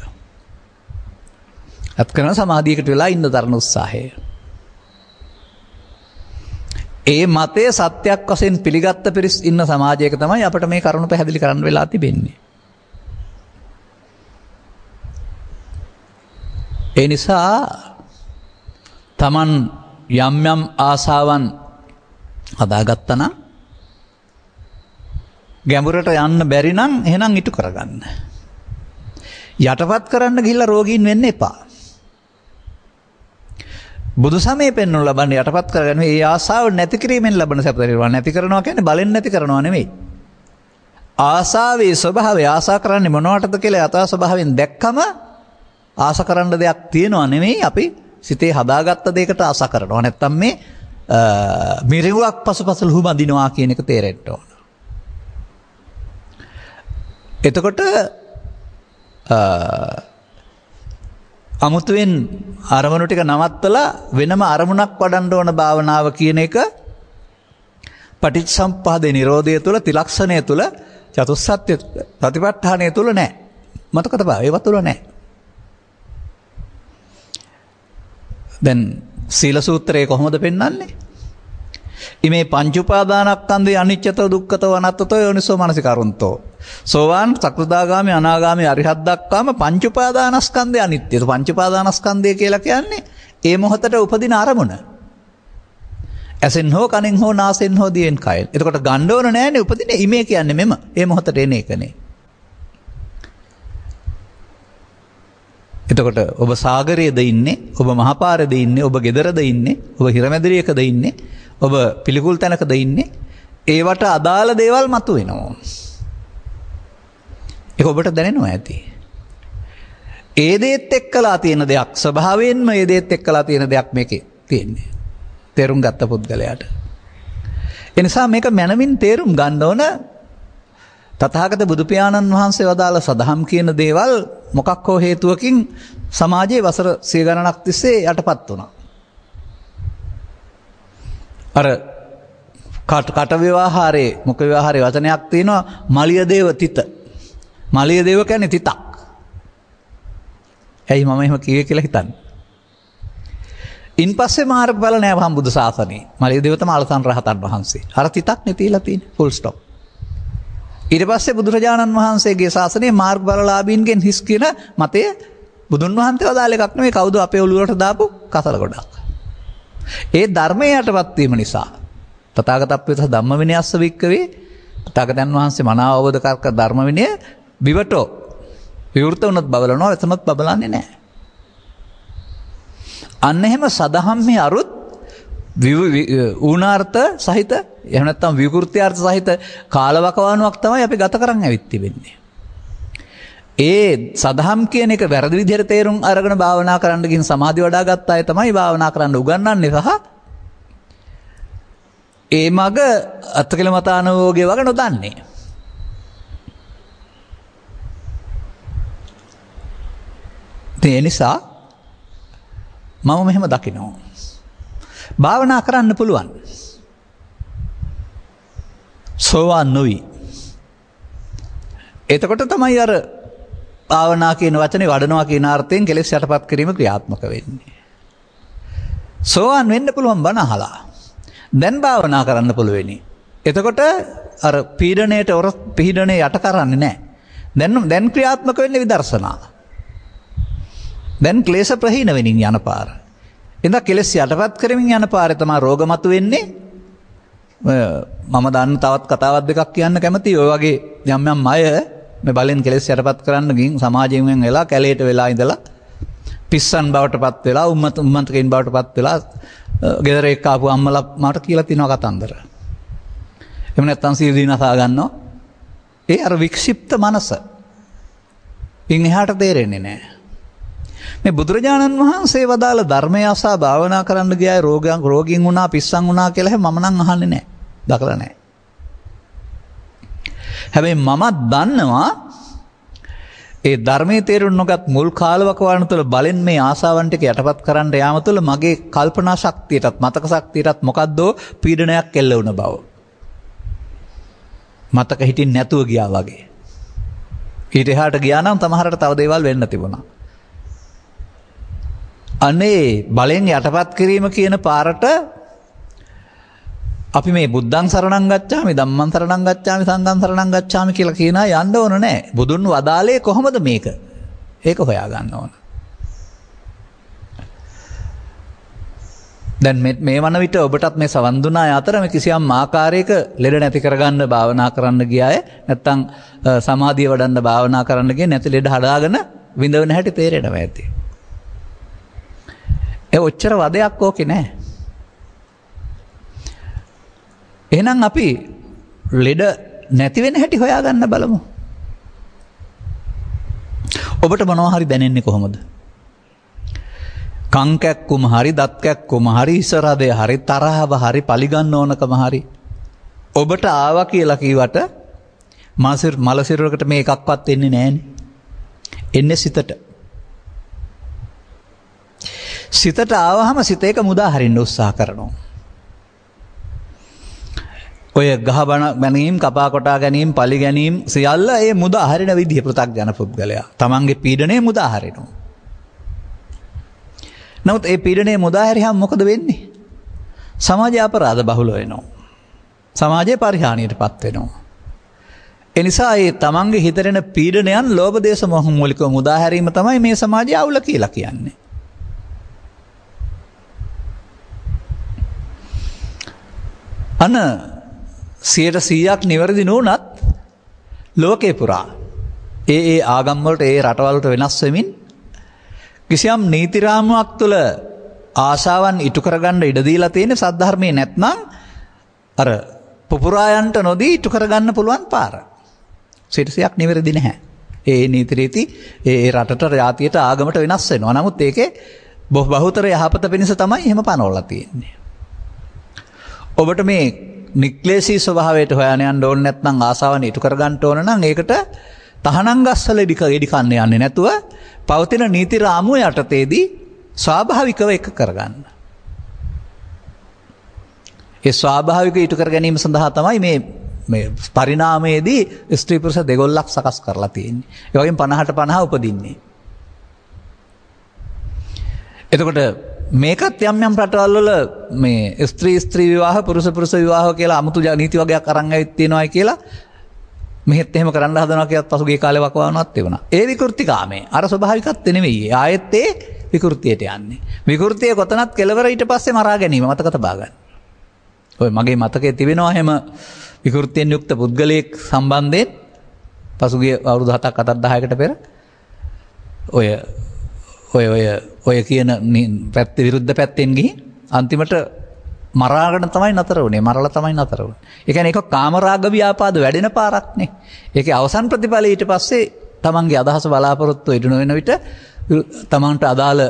ඈත් කරන සමාධියකට වෙලා ඉන්න තරණ උත්සාහය. ඒ මතය සත්‍යයක් වශයෙන් පිළිගත්ත පිරිස් ඉන්න සමාජයක තමයි අපට මේ කරුණ පැහැදිලි කරන්න වෙලා තිබෙන්නේ. ඒ නිසා තමන් යම් යම් ආසාවන් හදාගත්තා නම් ගැඹුරට යන්න බැරි නම් එහෙනම් ඉටු කරගන්න. යටපත් කරන්න ගිහිල්ලා රෝගීන් වෙන්න එපා. බුදු සමයේ පෙන්වන ලබන්නේ යටපත් කරගෙන මේ ආසාව නැති කිරීමෙන් ලබන සැප දරිවා නැති කරනවා කියන්නේ බලෙන් නැති කරනවා නෙමෙයි. ආසාවේ ස්වභාවය ආසා කරන්නේ මොනවටද කියලා යථා ස්වභාවයෙන් දැක්කම ආස කරන්න දෙයක් තියෙනවා නෙමෙයි අපි සිතේ හදාගත්ත දෙයකට ආසා කරනවා. නැත්තම් මේ මිරිඟුවක් පසුපස ලුහු බඳිනවා කියන එක තේරෙන්න ඕන. එතකොට අමුතුවෙන් අරමුණු ටික නවත්තලා වෙනම අරමුණක් වඩන්න ඕන භාවනාව කියන එක පටිච්චසම්පාද නිරෝධය තුළ ත්‍රිලක්ෂණය තුළ චතුස්සත්‍ය ප්‍රතිපත්තාණය තුළ නෑ. මතකද බා ඒව තුළ නෑ. දැන් සීල සූත්‍රයේ කොහොමද පෙන්වන්නේ? ඉමේ පංච උපාදානස්කන්ධේ අනිච්චතෝ දුක්ඛතෝ අනත්තතෝ යෝනිසෝ මනසිකාරුන්තෝ සෝවාන් සකෘදාගාමි අනාගාමි අරිහත් දක්වාම පංච උපාදානස්කන්ධය අනිත්‍යද? පංච උපාදානස්කන්ධය කියලා කියන්නේ ඒ මොහොතට උපදින අරමුණ. ඇසෙන් හෝ කනෙන් හෝ නාසෙන් හෝ දිවෙන් කයෙන්. එතකොට ගන්න ඕන නෑනේ උපදින ඉමේ කියන්නේ මෙම. ඒ මොහොතට එන එකනේ. එතකොට ඔබ සාගරයේද ඉන්නේ, ඔබ මහපාරේද ඉන්නේ, ඔබ ගෙදරද ඉන්නේ, ඔබ හිරමැදිරියකද ඉන්නේ, ඔබ පිළිකුල් තැනකද ඉන්නේ, ඒවට අදාළ දේවල් මතුවෙනවා. ඒක ඔබට දැනෙනවා ඇති. ඒ දේත් එක්කලා තියෙන දෙයක් ස්වභාවයෙන්ම ඒ දේත් එක්කලා තියෙන දෙයක් මේකේ තියෙන්නේ. තේරුම් ගත්ත පුද්ගලයාට. ඒ නිසා මේක මනමින් තේරුම් ගන්න ඕන. තථාගත බුදු පියාණන් වහන්සේ වදාළ සදහම් කියන දේවල් මොකක් හෝ හේතුවකින් සමාජයේ වසර සිය ගණනක් තිස්සේ යටපත් වුණා. අර කට ව්‍යවහාරයේ මුඛ ව්‍යවහාරයේ වචනයක් තියෙනවා මලිය දේව තිත. මලිය දේව කියන්නේ තිතක්. ඇයි මම එහෙම කිව්වේ කියලා හිතන්නේ. ඉන්පස්සේ මාර්ග බල නැහැ සම්බුද්ධ ශාසනයේ. මලිය දේව තමයි අලසන් රහතන් වහන්සේ. අර තිතක් නෙතිලා තියෙන්නේ. Full stop. ඊට පස්සේ බුදුරජාණන් වහන්සේගේ ශාසනයේ මාර්ග බලලාභීන්ගෙන් හිස් කියන මතය බුදුන් වහන්සේ වදාළ එකක් නෙමෙයි. කවුද අපේ ඔළුවට දාපු කසල ගොඩක්. ඒ ධර්මයටපත් වීම නිසා තථාගතප්පේස ධම්ම විනයස්ස වික්කවේ තථාගතයන් වහන්සේ මනාව අවබෝධ කරක ධර්ම විනය විවටෝ විවෘත වුණත් බබලනවා එතනත් බබලන්නේ නැහැ. අන්න එහෙම සදහම්මේ අරුත් ඌනාර්ථ සහිත එහෙම නැත්නම් විකෘත්‍යාර්ථ සහිත කාලවකවානුවක් තමයි අපි ගත කරන් ඇවිත් තිබෙන්නේ. ඒ සදහම් කියන එක වැරදි විදිහට තේරුම් අරගෙන භාවනා කරන්න ගින් සමාධි වඩා ගත්ත අය තමයි භාවනා කරන්න උගන්වන්නේ සහ ඒ මග අත්කල මතානෝගේ වගේ නොදන්නේ. ඒ නිසා මම මෙහෙම දකිනවා. භාවනා කරන්න පුළුවන්. සෝවාන් නොවි. එතකොට තමයි අර භාවනා කියන වචනේ වඩනවා කියන අර්ථයෙන් කෙලෙස් යටපත් කිරීම ක්‍රියාත්මක වෙන්නේ. සෝවාන් වෙන්න පුළුවන් බණ අහලා. දැන් භාවනා කරන්න පුළුවෙනි. එතකොට අර පීඩණයට ඔර පීඩණේ යට කරන්නේ නැහැ. දැන් දැන් ක්‍රියාත්මක වෙන්නේ විදර්ශනා. දැන් ක්ලේශ ප්‍රහීන වෙමින් යන පාර. එඳා කෙලෙස් යටපත් කරමින් යන පාරේ තමයි රෝගමතු වෙන්නේ. මම දන්න තවත් කතාවක් දෙකක් කියන්න කැමතියි. ඔය වගේ යම් යම් අය මේ බලෙන් කෙලෙස් යටපත් කරන්න ගින් සමාජයෙන් වෙලා කැලේට වෙලා ඉඳලා පිස්සන් බවටපත් වෙලා උම්මත උම්මන්තකෙන් බවටපත් වෙලා ගෙදර එක්ක ආපු අම්මලා මාට කියලා තිනවා කතන්දර. එහෙම නැත්නම් සීල දිනසා ගන්නවා. ඒ අර වික්ෂිප්ත මනස. ඉන් එහාට තේරෙන්නේ නැහැ. මේ බුදුරජාණන් වහන්සේ වදාළ ධර්මය අසා භාවනා කරන්න ගියාය රෝගයන් රෝගින් වුණා පිස්සන් වුණා කියලා මම නම් අහන්නේ නැහැ. දකලා නැහැ. හැබැයි මමත් දන්නවා ඒ ධර්මයේ තේරුම් නොගත් මුල් කාලවකවාන තුළ බලෙන් මේ ආසාවන් ටික යටපත් කරන්න යාම තුළ මගේ කල්පනා ශක්තියටත් මතක ශක්තියටත් මොකද්දෝ පීඩනයක් එල්ල වුණ බව. මතක හිටින් නැතුව ගියා වගේ. ඊට එහාට ගියා නම් තමහරට තව දේවල් වෙන්න තිබුණා. අනේ බලෙන් යටපත් කිරීම කියන පාරට අපි මේ බුද්ධං සරණං ගච්ඡාමි ධම්මං සරණං ගච්ඡාමි සංඝං සරණං ගච්ඡාමි කියලා කියනා යන්න ඕන නෑ. බුදුන් වදාලේ කොහොමද මේක? ඒක හොයාගන්න ඕන. දැන් මේ මේ වන විට ඔබටත් මේ සවන් දුනා යතරම කිසියම් ආකාරයක ලෙඩ නැති කරගන්න භාවනා කරන්න ගියාය. නැත්තම් සමාධිය වඩන්න භාවනා කරන්න ගියේ නැති ලෙඩ හදාගෙන විඳවන හැටි තේරෙනවා ඇති. ඒ ඔච්චර වදයක් ඕකේ නෑ. එහෙනම් අපි ලෙඩ නැති වෙන හැටි හොයාගන්න බලමු. ඔබට මොනවා හරි දැනෙන්නේ කොහොමද? කන් කැක්කුම හරි දත් කැක්කුම හරි ඉසරදේ හරි තරහව හරි පලිගන්න ඕනකම හරි ඔබට ආවා කියලා කීවට මාසිර මල සිරුරකට මේ එකක්වත් එන්නේ නැහනේ. එන්නේ සිතට. සිතට ආවහම සිත එක මුදා හරින්න උත්සාහ කරනවා. ඔය ගහ බණ ගැනීම කපා කොටා ගැනීම පලි ගැනීම සියල්ල ඒ මුදා හරින විදිහ පෘථග්ජන පුද්ගලයා තමන්ගේ පීඩනය මුදා හරිනවා. නමුත් ඒ පීඩනය මුදා හරියාම මොකද වෙන්නේ? සමාජය අපරාධ බහුල වෙනවා. සමාජයේ පරිහානියටපත් වෙනවා. ඒ නිසා ඒ තමන්ගේ හිතරෙන පීඩනයන් ලෝභ දේශ මොහ මූලිකව මුදා හැරීම තමයි මේ සමාජය අවුල කියලා කියන්නේ. අන සියයට සීයක් නිවැරදි නොවුනත් ලෝකේ පුරා ඒ ඒ ආගම් වලට ඒ රටවලට වෙනස් වෙමින් කිසියම් නීති රාමුවක් තුළ ආශාවන් ඉටු කරගන්න ඉඩ දීලා තියෙන සද්ධර්මයේ නැත්නම් අර පුපුරායන්ට නොදී ඉටු කරගන්න පුළුවන් පාර. සියයට සීයක් නිවැරදි නැහැ. ඒ නීති රීති ඒ රටට ජාතියට ආගමට වෙනස් වෙනවා. නමුත් ඒකේ බහුතර යහපත වෙනස තමයි එහෙම පනවලා තියෙන්නේ. ඔබට මේ නික්ලේශී ස්වභාවයට හොයන යන්න ඕනේ නැත්නම් ආසාවන් ඉටු කර ගන්න ඕන නම් ඒකට තහනම් ගස්සල ඉඩ කන්න යන්නේ නැතුව පවතින නීති රාමුව යටතේදී ස්වාභාවිකව එක කරගන්න. ඒ ස්වාභාවික ඉටු කර ගැනීම සඳහා තමයි මේ මේ පරිණාමයේදී ස්ත්‍රී පුරුෂ දෙගොල්ලක් සකස් කරලා තියෙන්නේ. ඒ වගේම පනහට පනහ උපදින්නේ. එතකොට මේකත් යම් යම් රටවල්වල මේ ස්ත්‍රී ස්ත්‍රී විවාහ පුරුෂ පුරුෂ විවාහ කියලා අමුතු නීති වගයක් අරන් ඇවිත් තියෙනවායි කියලා මෙහෙත් එහෙම කරන්න හදනවා කියත් පසුගිය කාලේ වකවානුවක් තිබුණා. ඒ විකෘතිකාමයේ අර ස්වභාවිකත් නෙමෙයි. ආයෙත් ඒ විකෘතියට යන්නේ. විකෘතිය කොතනත් කෙලවර ඊට පස්සේ මරා ගැනීම මතක තබා ගන්න. ඔය මගේ මතකයේ තිබෙනවා එහෙම විකෘතියෙන් යුක්ත පුද්ගලයෙක් සම්බන්ධයෙන් පසුගිය අවුරුදු හතක් අටක් දහයකට පෙර ඔය ඔය ඔය ඔය කියන පැත්ත විරුද්ධ පැත්තෙන් ගිහින් අන්තිමට මරාගෙන තමයි නතර වුණේ. මරලා තමයි නතර වුණේ. ඒ කියන්නේ ඒක කාමරාග ව්‍යාපාද වැඩෙන පාරක් නේ. ඒකේ අවසන් ප්‍රතිඵලය ඊට පස්සේ තමන්ගේ අදහස බලාපොරොත්තු ඉදිනු වෙන විට තමන්ට අදාළ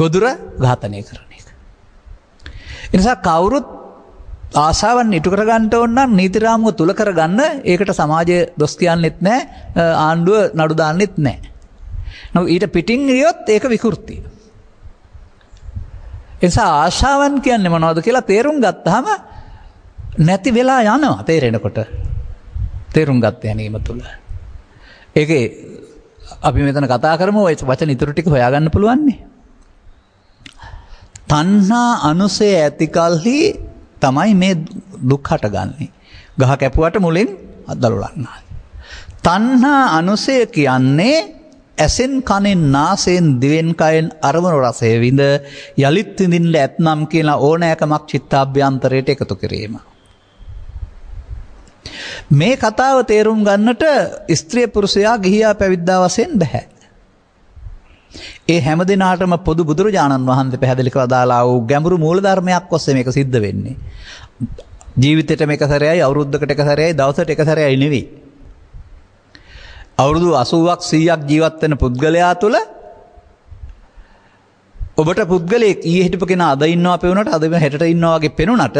ගොදුර ඝාතනය කරන එක. ඒ නිසා කවුරුත් ආශාවන් ඉටු කර ගන්න ඕන නම් නීති රාමුව තුල කරගන්න. ඒකට සමාජය දොස් කියන්නෙත් නැහැ. ආණ්ඩුව නඩු දාන්නෙත් නැහැ. නමුත් ඊට පිටින් ගියොත් ඒක විකෘතිය. එනිසා ආශාවන් කියන්නේ මොනවද කියලා තේරුම් ගත්තාම නැති වෙලා යනවා තේරෙනකොට. තේරුම් ගත්ත ගැනීම තුළ. ඒකේ අපි මෙතන කතා කරමු ওই වචන ඉතුරු ටික හොයාගන්න පුළුවන් නේ. තණ්හා අනුසය ඇති කල්හි තමයි මේ දුක් හටගන්නේ. ගහ කැපුවට මුලින් අදලුලන්නා. තණ්හා අනුසය කියන්නේ ඇසෙන් කනෙන් නාසයෙන් දිවෙන් කයෙන් අරමුණු රසය විඳ යලිත් විඳින්න ඇතනම් කියලා ඕනෑකමක් චිත්තාභ්‍යන්තරයට එකතු කිරීම. මේ කතාව තේරුම් ගන්නට ස්ත්‍රී පුරුෂයා ගිහියා පැවිද්දා වශයෙන් බෑ. ඒ හැම දිනාටම පොදු බුදුරජාණන් වහන්සේ පැහැදිලි කරලා දාලා වූ ගැඹුරු මූලධර්මයක් ඔස්සේ මේක සිද්ධ වෙන්නේ. ජීවිතේට මේක සැරයයි අවුරුද්දකට එක සැරයයි දවසට එක සැරයයි නෙවෙයි. අවුරුදු අසූවක් සීයක් ජීවත් වෙන පුද්ගලයා තුළ ඔබට පුද්ගලයෙක් ඊයේ හිටපු කෙනා අද ඉන්නවා පේනකොට අද මේ හැටට ඉන්නවා වගේ පේනුණාට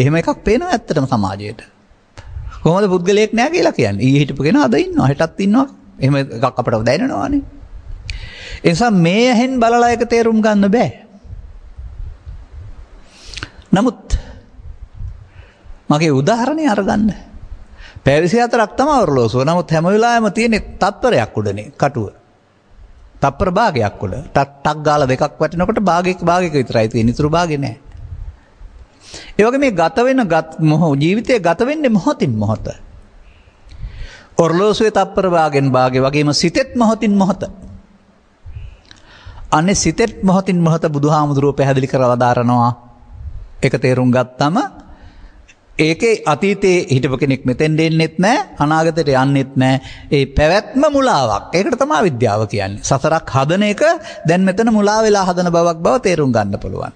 එහෙම එකක් පේනවා ඇත්තටම සමාජයට. කොහොමද පුද්ගලයෙක් නෑ කියලා කියන්නේ? ඊයේ හිටපු කෙනා අද ඉන්නවා හැටත් ඉන්නවා. එහෙම එකක් අපට දැනෙනවානේ. ඒ නිසා මේ ඇහෙන් බලලා එක තේරුම් ගන්න බෑ. නමුත් මගේ උදාහරණය අරගන්න. පැවිසි හතරක් තමයි ඔරලෝසුව. නමුත් හැම වෙලාවෙම තියෙන තත්පරයක් උඩනේ කටුව. තත්පර භාගයක් උඩ. ටක් ටක් ගාලා දෙකක් වටිනකොට භාගයක භාගයක විතරයි තියෙන්නේ. ඉතුරු භාගේ නැහැ. ඒ වගේ මේ ගත වෙන ගත මොහ ජීවිතයේ ගත වෙන්නේ මොහොතින් මොහත. ඔරලෝසුවේ තත්පර භාගෙන් භාගේ වගේම සිතෙත් මොහොතින් මොහත. අනේ සිතෙත් මොහොතින් මොහත බුදුහාමුදුරුවෝ පැහැදිලි කරලා දාරනවා. ඒක තේරුම් ගත්තම ඒකේ අතීතයේ හිටපු කෙනෙක් මෙතෙන්ට එන්නෙත් නැහැ අනාගතයට යන්නෙත් නැහැ. ඒ පැවැත්ම මුලාවක්. ඒකට තමයි විද්‍යාව කියන්නේ. සසරක් හදන එක දැන් මෙතන මුලා වෙලා හදන බවක් බව තේරුම් ගන්න පුළුවන්.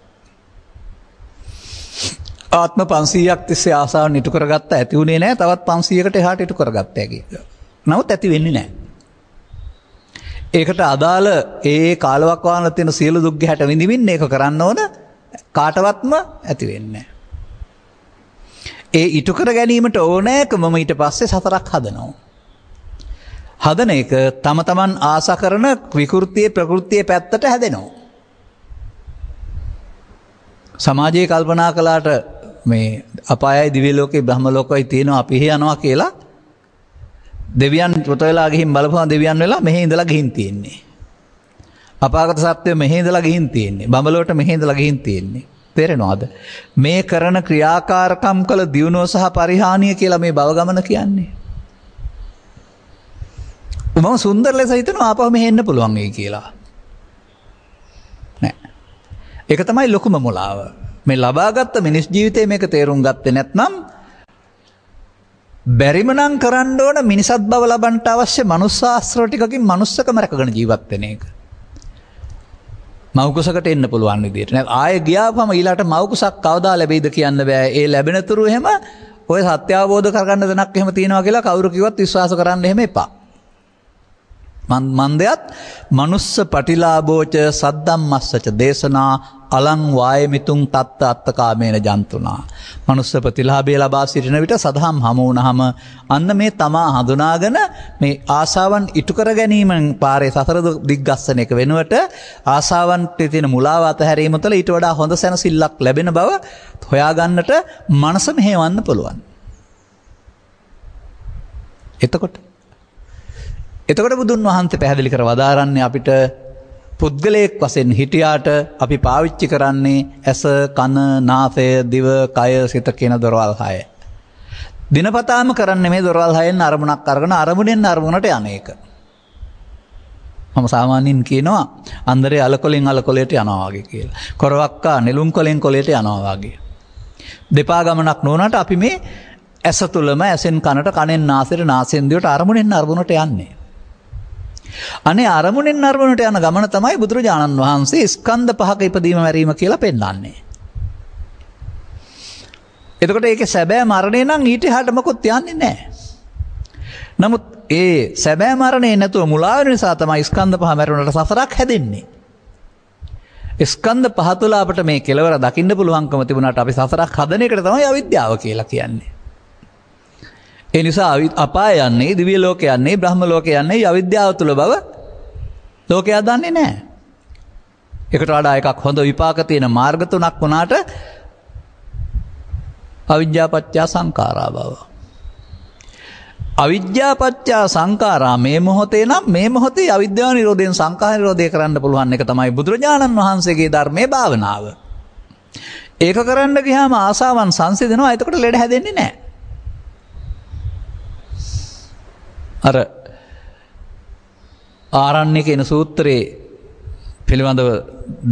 ආත්ම පන්සීයක් තිස්සේ ආසාවන් ඉටු කරගත්ත ඇති උනේ නැහැ. තවත් පන්සීයකට එහාට ඉටු කරගත්ත හැකි. නමුත් ඇති වෙන්නේ නැහැ. ඒකට අදාළ ඒ කාලවක් වානලා තියෙන සියලු දුක් ගැට විඳින්න ඒක කරන්න ඕන. කාටවත්ම ඇති වෙන්නේ ඒ ඉටු කර ගැනීමට ඕනෑකමම ඊට පස්සේ සතරක් හදනවා. හදන එක තම තමන් ආසා කරන විකෘතියේ ප්‍රകൃතියේ පැත්තට හැදෙනවා. සමාජයේ කල්පනා කළාට මේ අපායයි දිව්‍ය ලෝකේ බ්‍රහ්ම ලෝකයයි තියෙනවා අපි එහෙ යනවා කියලා දෙවියන් කොට වෙලා ගිහින් බලපුවා දෙවියන් වෙලා මෙහෙ ඉඳලා ගිහින් තියෙන්නේ. අපාගත සත්වය මෙහෙ ඉඳලා ගිහින් තියෙන්නේ. බඹලොවට මෙහෙ ඉඳලා ගිහින් තියෙන්නේ. තේරෙනවද? මේ කරන ක්‍රියාකාරකම් කළ දියුණුව සහ පරිහානිය කියලා මේ භව ගමන කියන්නේ. මම සුන්දර ලෙස හිතනවා ආපහු මෙහෙ එන්න පුළුවන් වෙයි කියලා. නෑ. ඒක තමයි ලොකුම මුලාව. මේ ලබාගත් මිනිස් ජීවිතේ මේක තේරුම් ගත්තේ නැත්නම් බැරිම නම් කරන්න ඕන මිනිසත් බව ලබන්නට අවශ්‍ය මනුස්ස ආශ්‍රව ටිකකින් මනුස්සකම රැකගෙන ජීවත් වෙන එක. මව්කුසකට එන්න පුළුවන් විදියට නේද? ආයෙ ගියාම ඊළාට මව්කුසක් කවදා ලැබෙයිද කියන්න බෑ. ඒ ලැබෙන තුරු එහෙම ඔය සත්‍ය අවබෝධ කරගන්න දෙනක් එහෙම තියෙනවා කියලා කවුරු කිව්වත් විශ්වාස කරන්න එහෙම එපා. මන් මන්දයත් මනුස්ස පටිලාභෝච සද්දම්මස්සච දේශනා අලං වායමිතුං තත්ත අත්තකාමේන ජන්තුනා. මනුස්ස ප්‍රතිලාභය ලබා සිටින විට සදහම් හමු වුණාම අන්න මේ තමා හඳුනාගෙන මේ ආසාවන් ඉටු කර ගැනීමෙන් පාරේ සතර දිග්ගස්සන එක වෙනුවට ආසාවන්ට තියෙන මුලාව අතහැරීම තුළ ඊට වඩා හොඳ සැනසෙල්ලක් ලැබෙන බව හොයාගන්නට මනස මෙහෙවන්න පුළුවන්. එතකොට එතකොට බුදුන් වහන්සේ පැහැදිලි කර වදාරන්නේ අපිට පුද්ගලයෙක් වශයෙන් හිටියාට අපි පාවිච්චි කරන්නේ ඇස කන නාසය දිව කය සිත කියන දොරවල් හය. දිනපතාම කරන්නේ මේ දොරවල් හයෙන් අරමුණක් අරගෙන අරමුණෙන් අරමුණට යන එක. මම සාමාන්‍යයෙන් කියනවා අnderේ අලකොලෙන් අලකොලයට යනවා වගේ කියලා. කොරවක්කා නෙළුම් කොලෙන් කොලයට යනවා වගේ. දෙපා ගමනක් නොවුනට අපි මේ ඇස තුලම ඇසෙන් කනට කනෙන් නාසයට නාසයෙන් දිවට අරමුණෙන් අරමුණට යන්නේ. අනේ අරමුණෙන් අරමුණට යන ගමන තමයි බුදුරජාණන් වහන්සේ ස්කන්ධ පහක ඉපදීම මැරීම කියලා පෙන්නන්නේ. එතකොට ඒකේ සැබෑ මරණය නම් ඊට එහාට මොකොත් යන්නේ නැහැ. නමුත් ඒ සැබෑ මරණය නැතුව මුලා වෙන නිසා තමයි ස්කන්ධ පහ මැරුණාට සසරක් හැදෙන්නේ. ස්කන්ධ පහ තුළ අපිට මේ කෙලවර දකින්න පුළුවන්කම තිබුණාට අපි සසරක් හදන එකට තමයි අවිද්‍යාව කියලා කියන්නේ. ඒ නිසා අපාය යන්නේ දිව්‍ය ලෝකේ යන්නේ බ්‍රහ්ම ලෝකේ යන්නේ අවිද්‍යාව තුල බව ලෝකයා දන්නේ නැහැ. ඒකට වඩා එකක් හොඳ විපාක තියෙන මාර්ග තුනක් වුණාට අවිද්‍යා පත්‍ය සංඛාරා බව. අවිද්‍යා පත්‍ය සංඛාරා මේ මොහොතේ නම් මේ මොහොතේ අවිද්‍යාව නිරෝධයෙන් සංඛාර නිරෝධය කරන්න පුළුවන් එක තමයි බුදුරජාණන් වහන්සේගේ ධර්මයේ භාවනාව. ඒක කරන්න ගියාම ආසාවන් සංසිඳනවා. එතකොට ලෙඩ හැදෙන්නේ නැහැ. අර ආරණ්‍ය කියන සූත්‍රයේ පිළිබඳව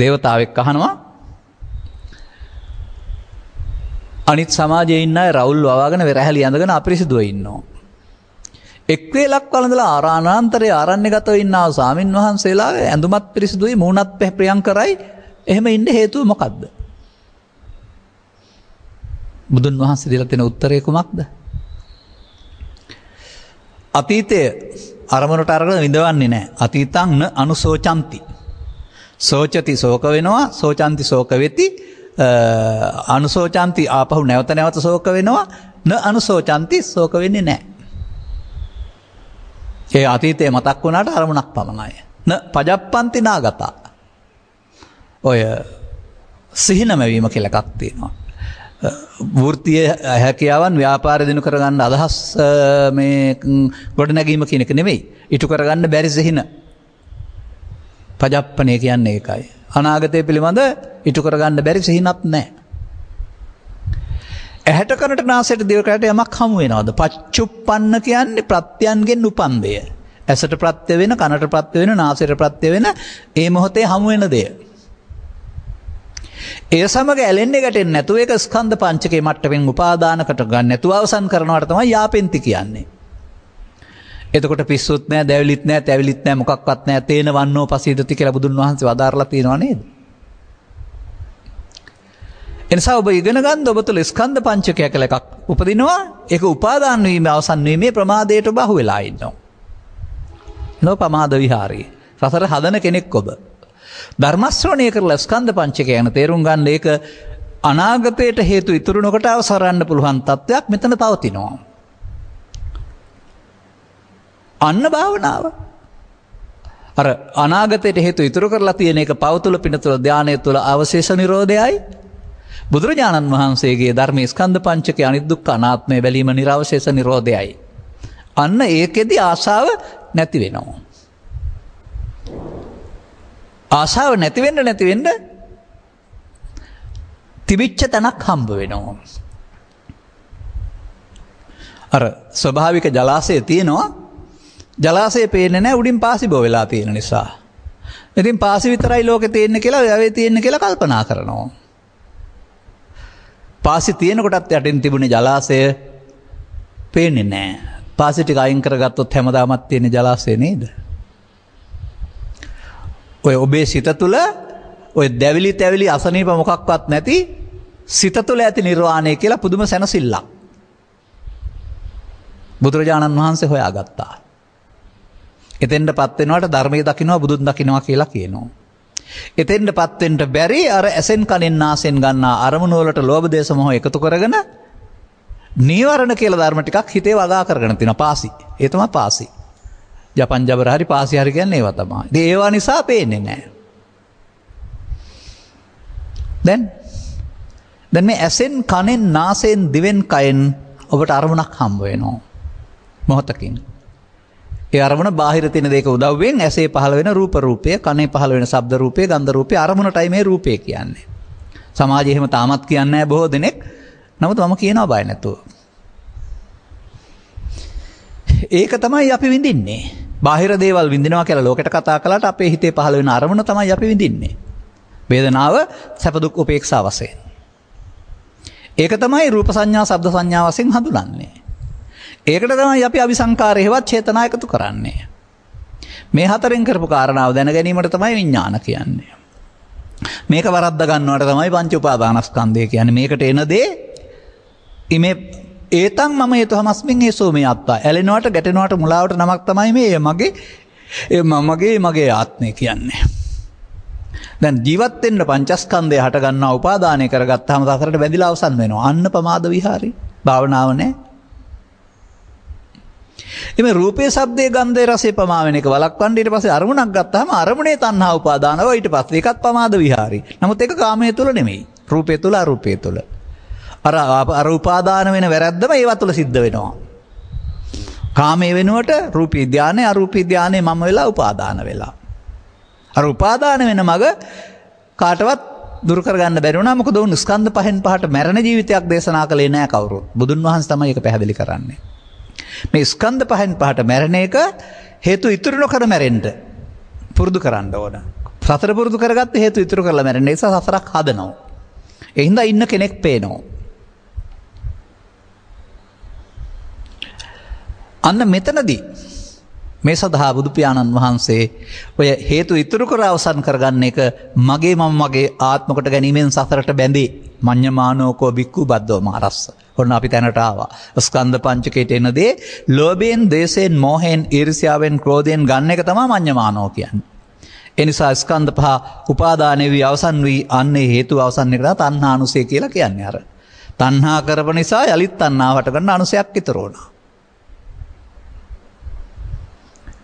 දේවතාවෙක් අහනවා අනිත් සමාජයේ ඉන්න අය රවුල් වවාගෙන වෙරහැලි ඇඳගෙන අපිරිසිදුව ඉන්නවා. එක් වේලක් වළඳලා ආරාණාන්තරයේ ආරණ්‍යගතව ඉන්නා ස්වාමින් වහන්සේලා ඇඳුමත් පිරිසිදුයි මූණත් ප්‍රියංකරයි. එහෙම ඉන්න හේතුව මොකද්ද? බුදුන් වහන්සේ දීලා තියෙන උත්තරේ කුමක්ද? අතීතයේ අරමුණට අරගෙන විඳවන්නේ නැහැ. අතීතං න අනුසෝචಂತಿ. शोचति शोक वेनवा शोचांति शोक वेति अनुशोचांति आपहु नैवत नैवत शोक वेनवा न अनुशोचांति शोक वेन्ने නැහැ. ඒ අතීතේ මතක් වුණාට අරමුණක් පමණයි. න පජප්පන්ති නාගත. ඔය සිහිනමැවීම කියලා එකක් තියෙනවා. වෘත්තීය හැකියාවන් ව්‍යාපාරය දිනු කරගන්න අදහස් මේ ගොඩනැගීම කියන එක නෙමෙයි. ඉටු කරගන්න බැරි සිහින. පජප්පණේ කියන්නේ ඒකයි. අනාගතය පිළිබඳ ඉටු කරගන්න බැරි සිහිනක් නැහැ. ඇහැට කරට නාසයට දිවකයට යමක් හමු වෙනවද? පච්චුප්පන්න කියන්නේ ප්‍රත්‍යයන්ගෙන් උපන්දය. ඇසට ප්‍රත්‍ය වෙන, කනට ප්‍රත්‍ය වෙන, නාසයට ප්‍රත්‍ය වෙන ඒ මොහොතේ හමු වෙන දේ. ඒ සමග ඇලෙන්නේ ගැටෙන්නේ නැතුව ඒක ස්කන්ධ පංචකයේ මට්ටමින් උපාදානකට ගන්න නැතුව අවසන් කරනවට තමයි යාපෙන්ති කියන්නේ. එතකොට පිස්සුත් නැහැ, දැවිලිත් නැහැ, තැවිලිත් නැහැ, මොකක්වත් නැහැ. තේන වන්නෝ පසීදති කියලා බුදුන් වහන්සේ වදාරලා තියෙනවා නේද? එනිසා ඔබ ඉගෙන ගන්න ඔබ තුළ ස්කන්ධ පංචකය කියලා එකක් උපදිනවා. ඒක උපාදාන වීම අවසන් වීමේ ප්‍රමාදයට බහු වෙලා ඉන්නවා. නෝ ප්‍රමාද විහාරී සසර හදන කෙනෙක් ඔබ. ධර්ම ශ්‍රවණය කරලා ස්කන්ධ පංචකය ගැන තේරුම් ගන්න. ඒක අනාගතයට හේතු ඉතුරු නොකොට අවසරන්න පුළුවන් තත්වයක් මෙතන පවතිනවා. අන්න භාවනාව අර අනාගතයට හේතු ඉතුරු කරලා තියෙන එක පවතුල පිනතුල ධානය තුළ අවශේෂ නිරෝධයයි. බුදුරජාණන් වහන්සේගේ ධර්මයේ ස්කන්ධ පංචකයේ අනිදුක්ඛ අනාත්මය බැලීම නිර්වශේෂ නිරෝධයයි. අන්න ඒකෙදි ආශාව නැති වෙනවා. ආශාව නැති වෙන්න නැති වෙන්න තිබිච්ච තැනක් හම්බ වෙනවා. අර ස්වභාවික ජලාශය තියෙනවා. ජලාශය පේන්නේ නැහැ උඩින් පාසිබෝ වෙලා තියෙන නිසා. ඉතින් පාසි විතරයි ලෝකේ තියෙන්නේ කියලා යවේ තියෙන්නේ කියලා කල්පනා කරනවා. පාසි තියෙනකොටත් යටින් තිබුණේ ජලාශය පේන්නේ නැහැ. පාසි ටික අයින් කරගත්තොත් හැමදාමත් තියෙන ජලාශය නේද? ඔය ඔබේ සිත තුළ ඔය දැවිලි තැවිලි අසනීප මොකක්වත් නැති සිත තුළ ඇති නිර්වාණය කියලා පුදුම සැනසෙල්ලක් බුදුරජාණන් වහන්සේ හොයාගත්තා. එතෙන්ටපත් වෙනවට ධර්මයේ දකින්නවා බුදුන් දකින්නවා කියලා කියනවා. එතෙන්ටපත් වෙන්න බැරි අර ඇසෙන් කනෙන් නාසෙන් ගන්නා අරමුණු වලට ලෝභ දේශ මොහ එකතු කරගෙන නීවරණ කියලා ධර්ම ටිකක් හිතේ වගා කරගෙන තිනවා පාසි. ඒ තමයි පාසි. ජපන් ජබර හරි පාසි හරි කියන්නේ ඒවා තමයි. ඉතින් ඒවා නිසා පේන්නේ නැහැ. දැන් දැන් මේ ඇසෙන් කනෙන් නාසෙන් දිවෙන් කයෙන් ඔබට අරමුණක් හම්බ වෙනවා. මොහොතකින් ඒ අරමුණ බාහිර තියෙන දෙයක උදව්වෙන් ඇසේ පහළ වෙන රූප රූපය, කනේ පහළ වෙන ශබ්ද රූපය, ගන්ධ රූපය අරමුණටයි මේ රූපය කියන්නේ. සමාජයේ එහෙම තාමත් කියන්නේ නැහැ බොහෝ දෙනෙක්. නමුත් මම කියනවා බය නැතුව. ඒක තමයි අපි විඳින්නේ. බාහිර දේවල් විඳිනවා කියලා ලෝකෙට කතා කළාට අපේ හිතේ පහළ වෙන අරමුණ තමයි අපි විඳින්නේ. වේදනාව, සැප දුක්, උපේක්ෂා වශයෙන්. ඒක තමයි රූප සංඥා, ශබ්ද සංඥා වශයෙන් හඳුනන්නේ. ඒකට තමයි අපි අபிසංකාරය හේවත් චේතනා එකතු කරන්නේ. මේ හතරෙන් කරපු කාරණාව දැන ගැනීමට තමයි විඥාන කියන්නේ. මේක වරද්දා ගන්නවට තමයි පංච උපාදානස්කන්ධය කියන්නේ. මේකට එන දේ ඉමේ ඒතං මම හේතුමස්මින් ඒසෝ මේ අත්තා. ඇලෙනවට ගැටෙනවට මුලාවට නමක් තමයි මේ මගේ මමගේ මගේ ආත්මය කියන්නේ. දැන් ජීවත් වෙන්න පංචස්කන්ධය හට ගන්නා උපාදානය කරගත්තාම සසරට බැඳිලා අවසන් වෙනවා. අන්න ප්‍රමාද විහාරී භාවනාව නේ. එමෙ රූපේ ශබ්දේ ගන්ධේ රසේ පමාවෙන එක වළක්වන්න ඊට පස්සේ අරමුණක් ගත්තාම අරමුණේ තණ්හා උපාදානව ඊට පස්සේ ඒකත් ප්‍රමාද විහාරී. නමුත් ඒක කාමයේ තුල නෙමෙයි. රූපේ තුල අරූපේ තුල. අර අර උපාදාන වෙන වැරද්දම ඒවා තුල සිද්ධ වෙනවා. කාමයේ වෙනුවට රූපී ධානය අරූපී ධානය මම වෙලා උපාදාන වෙලා. අර උපාදාන වෙන මග කාටවත් දුරු කරගන්න බැරි වුණා. මොකද උන් ස්කන්ධ පහෙන් පහට මැරෙන ජීවිතයක් දේශනා කළේ නැහැ කවුරුත්. බුදුන් වහන්සේ තමයි ඒක පැහැදිලි කරන්නේ. මේ ස්කන්ධ පහෙන් පහට මැරෙන එක හේතු ඉතුරු නොකර මැරෙන්න පුරුදු කරන්න ඕන. සතර පුරුදු කරගත්ත හේතු ඉතුරු කරලා මැරෙන නිසා සතරක් හදනවා. ඒ හින්දා ඉන්න කෙනෙක් පේනවා. අන්න මෙතනදී මේ සදා බුදු පියාණන් වහන්සේ ඔය හේතු ඉතුරු කර අවසන් කරගන්න එක මගේ මම මගේ ආත්ම කොට ගැනීමෙන් සතරට බැඳේ. මඤ්ඤමානෝකෝ බික්ඛු බද්දෝ මාරස්ස. ඔන්න අපි තැනට ආවා. ස්කන්ධ පංචකයට එන දේ ලෝභයෙන්, දේසයෙන්, මෝහයෙන්, ඊර්ෂ්‍යාවෙන්, ක්‍රෝධයෙන් ගන්න එක තමයි මඤ්ඤමානෝ කියන්නේ. එනිසා ස්කන්ධ පහ උපාදාන වී අවසන් වී අන්නේ හේතු අවසන් කරන තණ්හානුසය කියලා කියන්නේ අර තණ්හා කරප නිසා යලිත් තණ්හාවට ගන්න අනුසයක් ඉතුරු වුණා.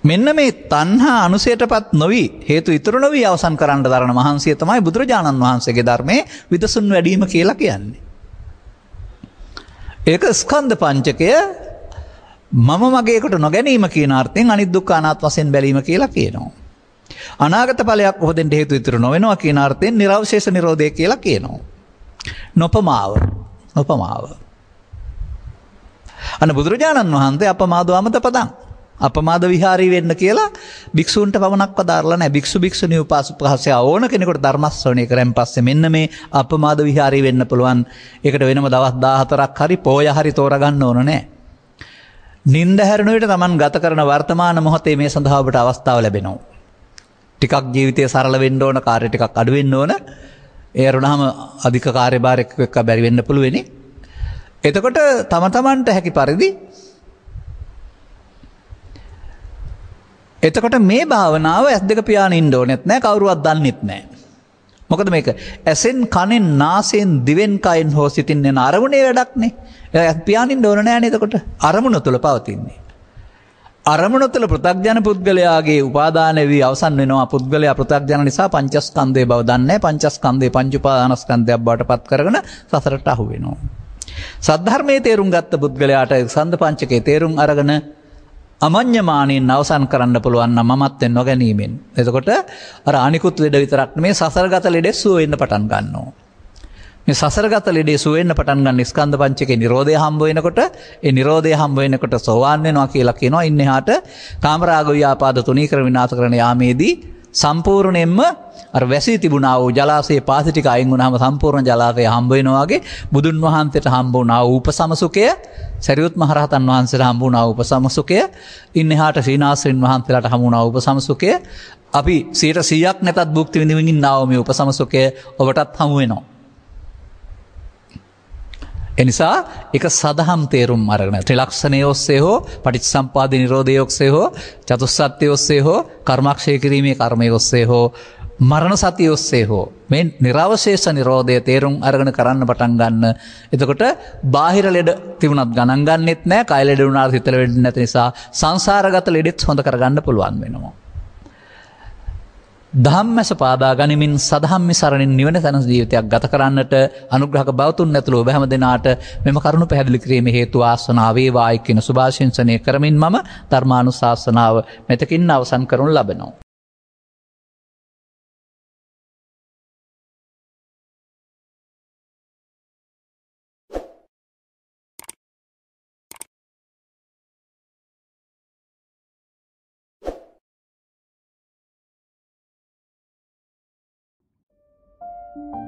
මෙන්න මේ තණ්හා අනුසයටපත් නොවි හේතු ඉතුරු නොවි අවසන් කරන්න දරන මහන්සිය තමයි බුදුරජාණන් වහන්සේගේ ධර්මයේ විදසුන් වැඩිම කියලා කියන්නේ. ඒක ස්කන්ධ පංචකය මම මගේකට නොගැනීම කියන අර්ථයෙන් අනිත් දුක්ඛ අනාත්ම වශයෙන් බැලීම කියලා කියනවා. අනාගත ඵලයක් උපදින්න හේතු ඉතුරු නොවෙනවා කියන අර්ථයෙන් නිර්වශේෂ නිරෝධය කියලා කියනවා. නොපමාව නොපමාව අන්න බුදුරජාණන් වහන්සේ අපමාදවමත පදං අපමාද විහාරී වෙන්න කියලා භික්ෂූන්ට පවණක් වදාරලා නැහැ. භික්ෂු භික්ෂුණී උපාසකහසය ඕන කෙනෙකුට ධර්ම ශ්‍රවණය කරන් පස්සේ මෙන්න මේ අපමාද විහාරී වෙන්න පුළුවන්. ඒකට වෙනම දවස් දහහතරක් හරි පොය හරි තෝරගන්න ඕන නැහැ. නිින්ද හැරෙන විට Taman ගත කරන වර්තමාන මොහොතේ මේ සඳහා ඔබට අවස්ථාව ලැබෙනවා. ටිකක් ජීවිතය සරල වෙන්න ඕන, කාර්ය ටිකක් අඩු වෙන්න ඕන. ඒ වුණාම අධික කාර්යභාරයක් එක්ක බැරි වෙන්න පුළුවෙනි. එතකොට තම තමන්ට හැකි පරිදි එතකොට මේ භාවනාව ඇස් දෙක පියාගෙන ඉන්න ඕනෙත් නැහැ, කවුරුවත් දන්නෙත් නැහැ. මොකද මේක ඇසෙන්, කනෙන්, නාසයෙන්, දිවෙන්, කයෙන් හෝ සිතින් එන අරමුණේ වැඩක් නේ. ඇස් පියාගෙන ඉන්න ඕන නැහැ නේද? එතකොට අරමුණ තුල පවතින්නේ. අරමුණ තුල පෘථග්ජන පුද්ගලයාගේ උපාදාන වී අවසන් වෙනවා. පුද්ගලයා පෘථග්ජන නිසා පංචස්කන්ධය බව දන්නේ නැහැ. පංචස්කන්ධේ පංච උපාදානස්කන්ධයක් බවට පත් කරගෙන සසරට අහු වෙනවා. සද්ධර්මයේ තේරුම් ගත්ත පුද්ගලයාට ස්කන්ධ පංචකයේ තේරුම් අරගෙන අමඤ්ඤමාණයෙන් අවසන් කරන්න පුළුවන් නම් මමත්වෙන් නොගැනීමෙන්. එතකොට අර අනිකුත් ලෙඩ විතරක් නෙමේ සසරගත ලෙඩේ සුව වෙන්න පටන් ගන්නවා. මේ සසරගත ලෙඩේ සුව වෙන්න පටන් ගන්න ස්කන්ධ පංචකේ නිරෝධය හම්බ වෙනකොට, ඒ නිරෝධය හම්බ වෙනකොට සෝවාන් වෙනවා කියලා කියනවා. ඉන්නහාට කාමරාග ව්‍යාපාද තුනීකර විනාශ කරන යාමේදී සම්පූර්ණයෙන්ම අර වැසී තිබුණා වූ ජලාශයේ පාසි ටික අයින් වුණාම සම්පූර්ණ ජලාශය හම්බ වෙනවා වගේ බුදුන් වහන්සේට හම්බ වුණා වූ උපසමසුඛය, සරියුත් මහරහතන් වහන්සේට හම්බ වුණා වූ උපසමසුඛය, ඉන්නහාට සීනාසෙන් වහන්සේලාට හම්බ වුණා වූ උපසමසුඛය, අපි සීට සීයක් නැතත් භුක්ති විඳින්න ඉන්නා වූ මේ උපසමසුඛය ඔබටත් හමු වෙනවා. ඒ නිසා එක සදහම් තේරුම් අරගෙන ත්‍රිලක්ෂණයේ ඔස්සේ හෝ පටිච්චසම්පාදේ නිරෝධයේ ඔස්සේ හෝ චතුස්සත්ත්වයේ ඔස්සේ හෝ කර්මාක්ෂය කිරීමේ කර්මයේ ඔස්සේ හෝ මරණ සතිය ඔස්සේ හෝ මේ නිර්වශේෂ නිරෝධය තේරුම් අරගෙන කරන්න පටන් ගන්න. එතකොට බාහිර ලෙඩ තිබුණත් ගණන් ගන්නෙත් නැහැ. කය ලෙඩ වුණාට හිත ලෙඩ නැති නිසා සංසාරගත ලෙඩෙත් හොඳ කරගන්න පුළුවන් වෙනවා. ධම්මස පාදා ගනිමින් සදහම්මි සරණින් නිවන සන ජීවිතයක් ගත කරන්නට අනුග්‍රහක බවතුන් ඇතුළු ඔබ හැම දෙනාට මෙම කරුණු පැහැදිලි කිරීමේ හේතු ආසනාව වේවායි කියන සුභාශිංසනය කරමින් මම ධර්මානුශාසනාව මෙතකින් අවසන් කරනු ලබනවා. Thank you.